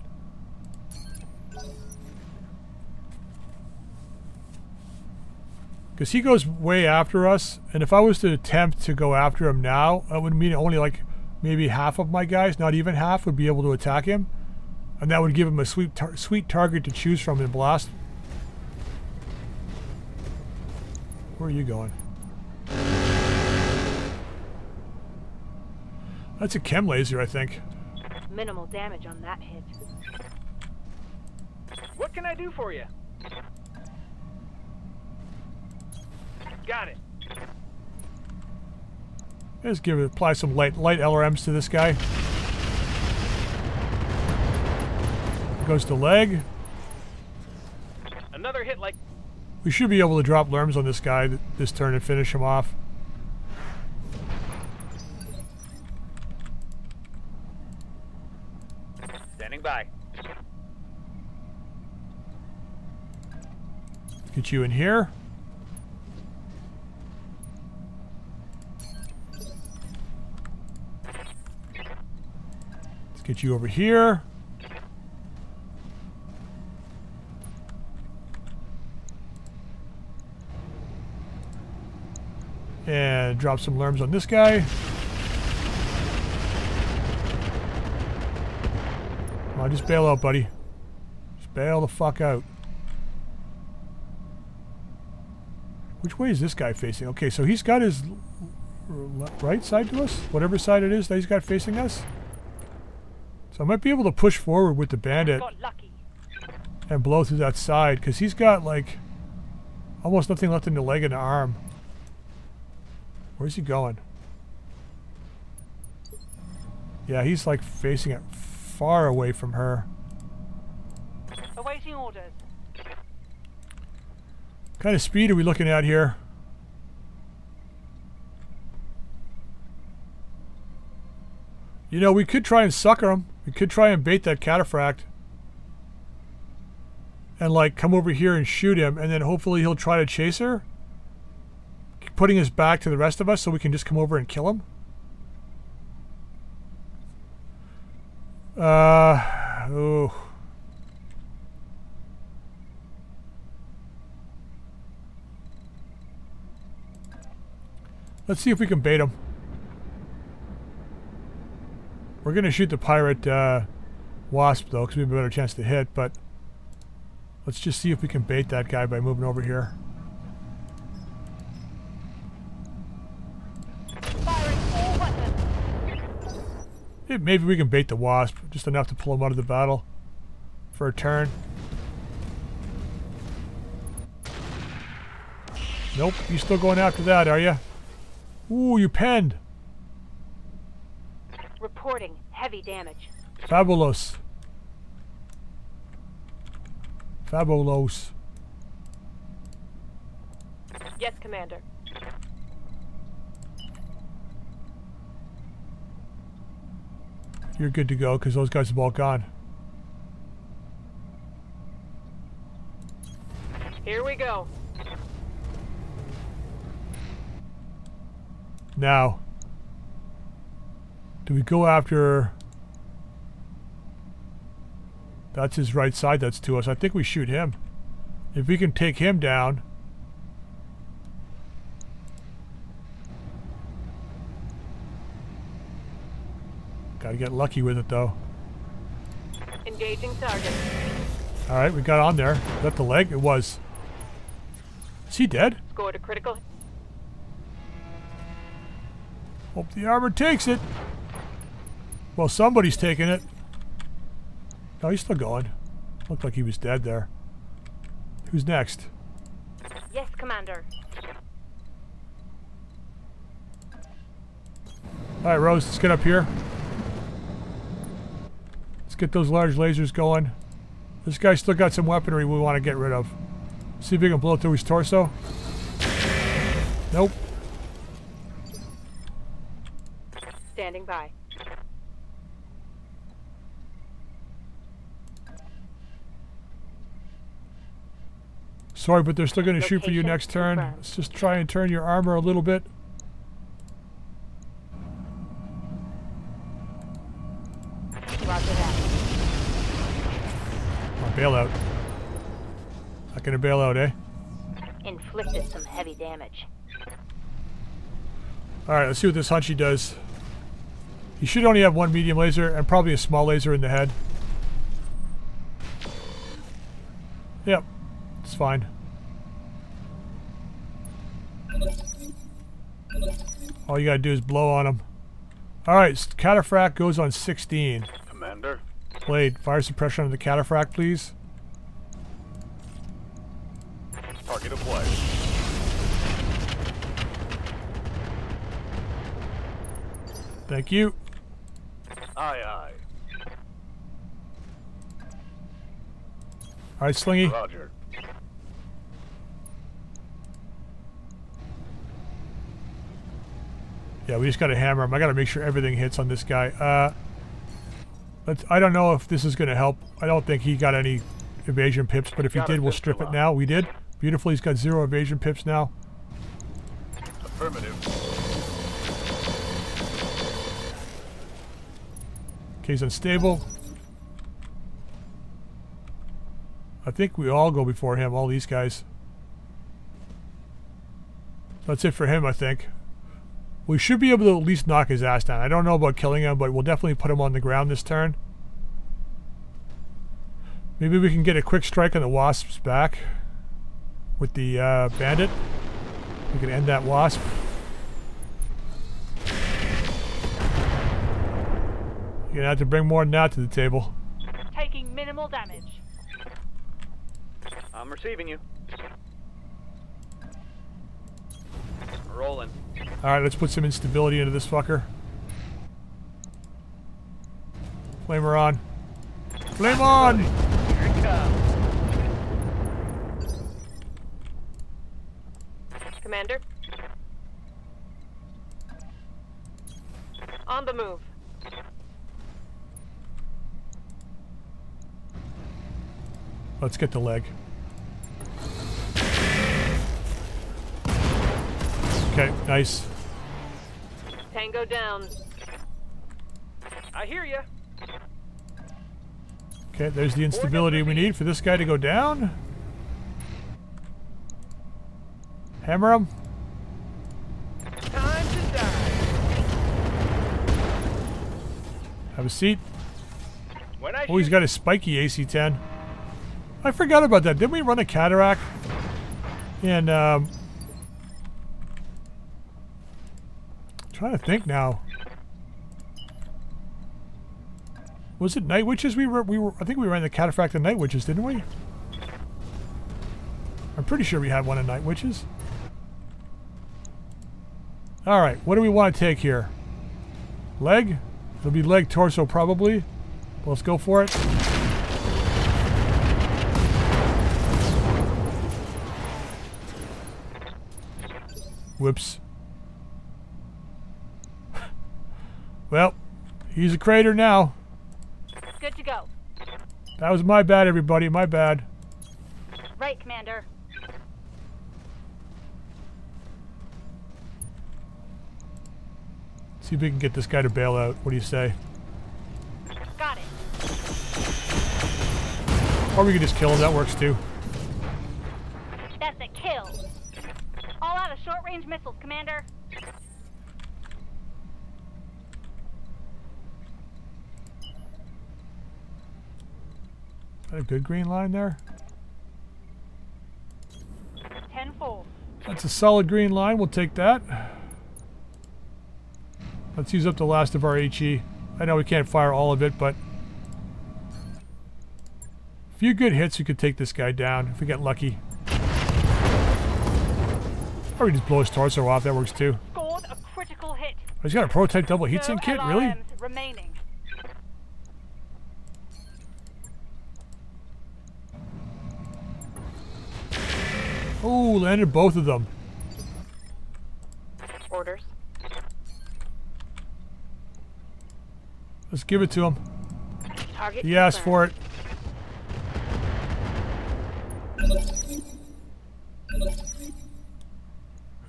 Because he goes way after us, and if I was to attempt to go after him now, that would mean only like maybe half of my guys, not even half, would be able to attack him. And that would give him a sweet, tar sweet target to choose from and blast. Where are you going? That's a chem laser, I think. Minimal damage on that hit. What can I do for you? Got it. Let's give it apply some light light L R Ms to this guy. There goes the leg. Another hit like. We should be able to drop L R Ms on this guy th this turn and finish him off. Standing by. Get you in here. Let's get you over here. And drop some L R Ms on this guy. Come on, just bail out, buddy. Just bail the fuck out. Which way is this guy facing? Okay, so he's got his right side to us? Whatever side it is that he's got facing us? So I might be able to push forward with the bandit and blow through that side, because he's got, like, almost nothing left in the leg and the arm. Where's he going? Yeah, he's like facing it far away from her. Awaiting orders. What kind of speed are we looking at here? You know, we could try and sucker him. We could try and bait that Cataphract. And like come over here and shoot him, and then hopefully he'll try to chase her. Putting his back to the rest of us so we can just come over and kill him? Uh, ooh. Let's see if we can bait him. We're going to shoot the pirate uh, Wasp though, because we have a better chance to hit, but let's just see if we can bait that guy by moving over here. Maybe we can bait the Wasp, just enough to pull him out of the battle for a turn. Nope, you still going after that, are you? Ooh, you penned. Reporting heavy damage. Fabulous. Fabulous. Yes, Commander. You're good to go, because those guys are all gone. Here we go. Now, do we go after... That's his right side that's to us. I think we shoot him. If we can take him down... Gotta get lucky with it, though. Engaging target. Alright, we got on there. Was that the leg? It was. Is he dead? Scored a critical. Hope the armor takes it. Well, somebody's taking it. No, he's still going. Looked like he was dead there. Who's next? Yes, Commander. Alright, Rose, let's get up here. Let's get those large lasers going. This guy's still got some weaponry we want to get rid of. See if we can blow through his torso. Nope. Standing by. Sorry, but they're still going to shoot for you next turn. Let's just try and turn your armor a little bit. Roger that. Oh, bailout. Not going to bail out, eh? Inflicted some heavy damage. Alright, let's see what this Hunchy does. He should only have one medium laser and probably a small laser in the head. Yep. It's fine. All you gotta do is blow on him. Alright, Cataphract goes on sixteen. Commander. Blade, fire suppression on the Cataphract, please. Target applied. Thank you. Aye, aye. Alright, Slingy. Roger. Yeah, we just gotta hammer him. I gotta make sure everything hits on this guy. Uh, let's, I don't know if this is gonna help. I don't think he got any evasion pips, but if he did, we'll strip it now. We did. Beautifully, he's got zero evasion pips now. Affirmative. Okay, he's unstable. I think we all go before him, all these guys. That's it for him, I think. We should be able to at least knock his ass down. I don't know about killing him, but we'll definitely put him on the ground this turn. Maybe we can get a quick strike on the Wasp's back with the uh, bandit. We can end that Wasp. You're gonna have to bring more than that to the table. Taking minimal damage. I'm receiving you. Rolling. Alright, let's put some instability into this fucker. Flamer on. Flame on! Here it comes. Commander. On the move. Let's get the leg. Okay, nice. Tango down. I hear ya. Okay, there's the instability we need for this guy to go down. Hammer him. Time to die. Have a seat. Oh, he's got his spiky A C ten. I forgot about that. Didn't we run a cataract? And, um... trying to think now. Was it Night Witches? We were, we were. I think we ran the Cataphract of Night Witches, didn't we? I'm pretty sure we had one in Night Witches. All right, what do we want to take here? Leg, It'll be leg torso probably. Let's go for it. Whoops. Well, he's a crater now. Good to go. That was my bad, everybody. My bad. Right, Commander. See if we can get this guy to bail out. What do you say? Got it. Or we can just kill him. That works too. That's a kill. All out of short-range missiles, Commander. Is that a good green line there? ten four. That's a solid green line. We'll take that. Let's use up the last of our H E. I know we can't fire all of it, but a few good hits, we could take this guy down if we get lucky. Or we just blow his torso off. That works too. Scored a critical hit. Oh, he's got a prototype double heatsink kit? Really? Remaining. Oh, landed both of them. Orders. Let's give it to him. Target he asked for it.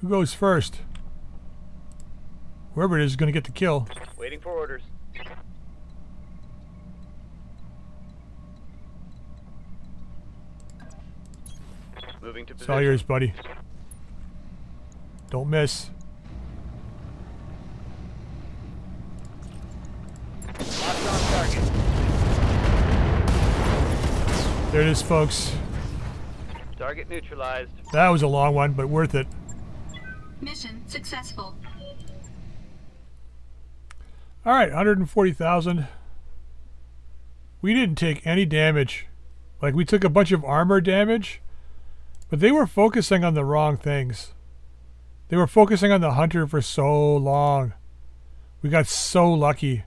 Who goes first? Whoever it is is going to get the kill. Waiting for orders. Moving to position. It's all yours, buddy. Don't miss. There it is, folks. Target neutralized. That was a long one, but worth it. Mission successful. All right, one hundred forty thousand. We didn't take any damage. Like, we took a bunch of armor damage, but they were focusing on the wrong things. They were focusing on the hunter for so long. We got so lucky.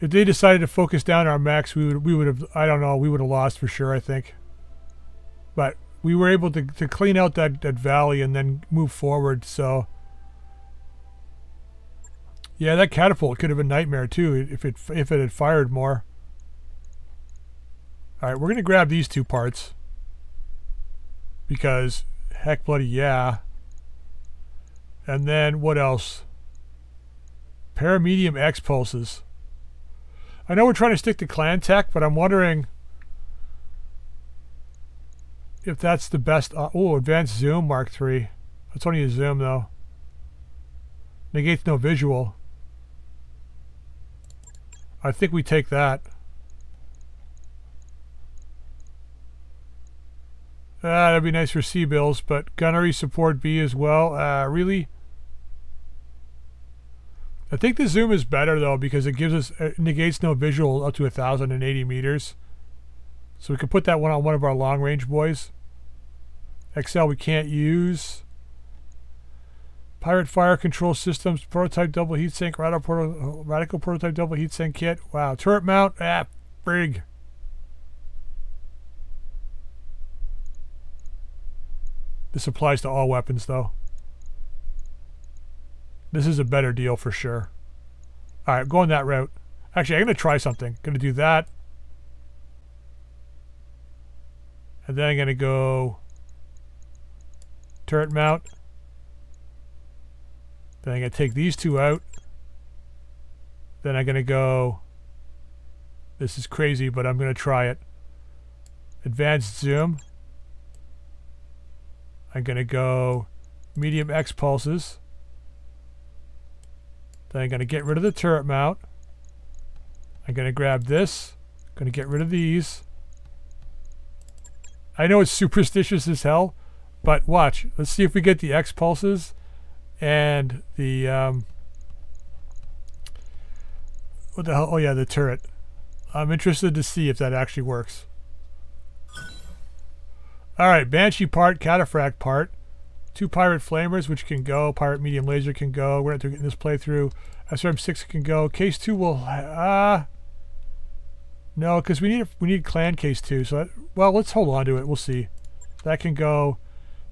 If they decided to focus down our max, we would we would have, I don't know, we would have lost for sure, I think. But we were able to, to clean out that, that valley and then move forward, so. Yeah, that catapult could have been a nightmare too if it, if it had fired more. Alright, we're going to grab these two parts. Because, heck bloody yeah. And then, what else? Paramedium X pulses. I know we're trying to stick to clan tech, but I'm wondering if that's the best. Uh, oh, advanced zoom Mark three. That's only a zoom though. Negates no visual. I think we take that. Ah, that'd be nice for C-bills, but gunnery support B as well. Uh, really? I think the zoom is better though because it gives us, it negates no visual up to one thousand eighty meters. So we can put that one on one of our long range boys. X L we can't use. Pirate fire control systems, prototype double heatsink, radical, proto radical prototype double heatsink kit. Wow, turret mount, ah, frig. This applies to all weapons though. This is a better deal for sure. All right, going that route. Actually, I'm going to try something. Going to do that. And then I'm going to go turret mount. Then I'm going to take these two out. Then I'm going to go, this is crazy, but I'm going to try it. Advanced zoom. I'm going to go medium X pulses. Then I'm going to get rid of the turret mount. I'm going to grab this. I'm going to get rid of these. I know it's superstitious as hell, but watch. Let's see if we get the X pulses and the... Um, what the hell? Oh yeah, the turret. I'm interested to see if that actually works. Alright, Banshee part, Cataphract part. two Pirate Flamers, which can go. Pirate Medium Laser can go. We're not doing it in this playthrough. S R M six can go. Case two will... Uh, no, because we need we need Clan Case two. So, that, well, let's hold on to it. We'll see. That can go.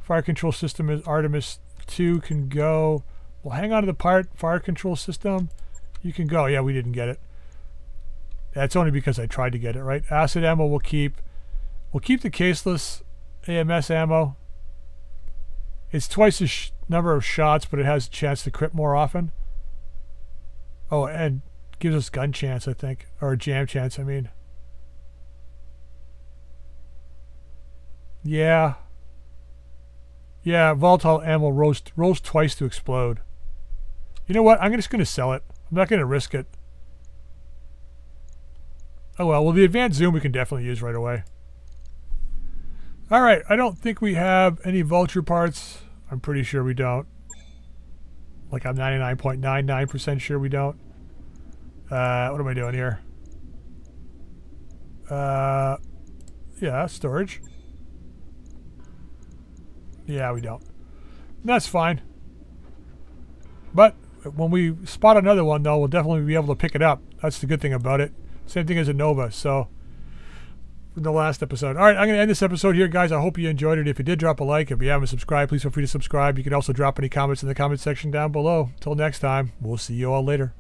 Fire Control System is Artemis two can go. We'll hang on to the Pirate Fire Control System. You can go. Yeah, we didn't get it. That's only because I tried to get it, right? Acid ammo we'll keep. We'll keep the caseless A M S ammo. It's twice the sh number of shots, but it has a chance to crit more often. Oh, and gives us gun chance, I think. Or jam chance, I mean. Yeah. Yeah, volatile ammo rolls, rolls twice to explode. You know what? I'm just going to sell it. I'm not going to risk it. Oh, well. Well, the advanced zoom we can definitely use right away. All right. I don't think we have any Vulture parts. I'm pretty sure we don't. Like, I'm ninety-nine point nine nine percent sure we don't. Uh, what am I doing here? Uh, yeah, storage. Yeah, we don't. That's fine. But when we spot another one, though, we'll definitely be able to pick it up. That's the good thing about it. Same thing as a Nova, so... in the last episode. All right, I'm going to end this episode here, guys. I hope you enjoyed it. If you did, drop a like. If you haven't subscribed, please feel free to subscribe. You can also drop any comments in the comment section down below. Till next time, we'll see you all later.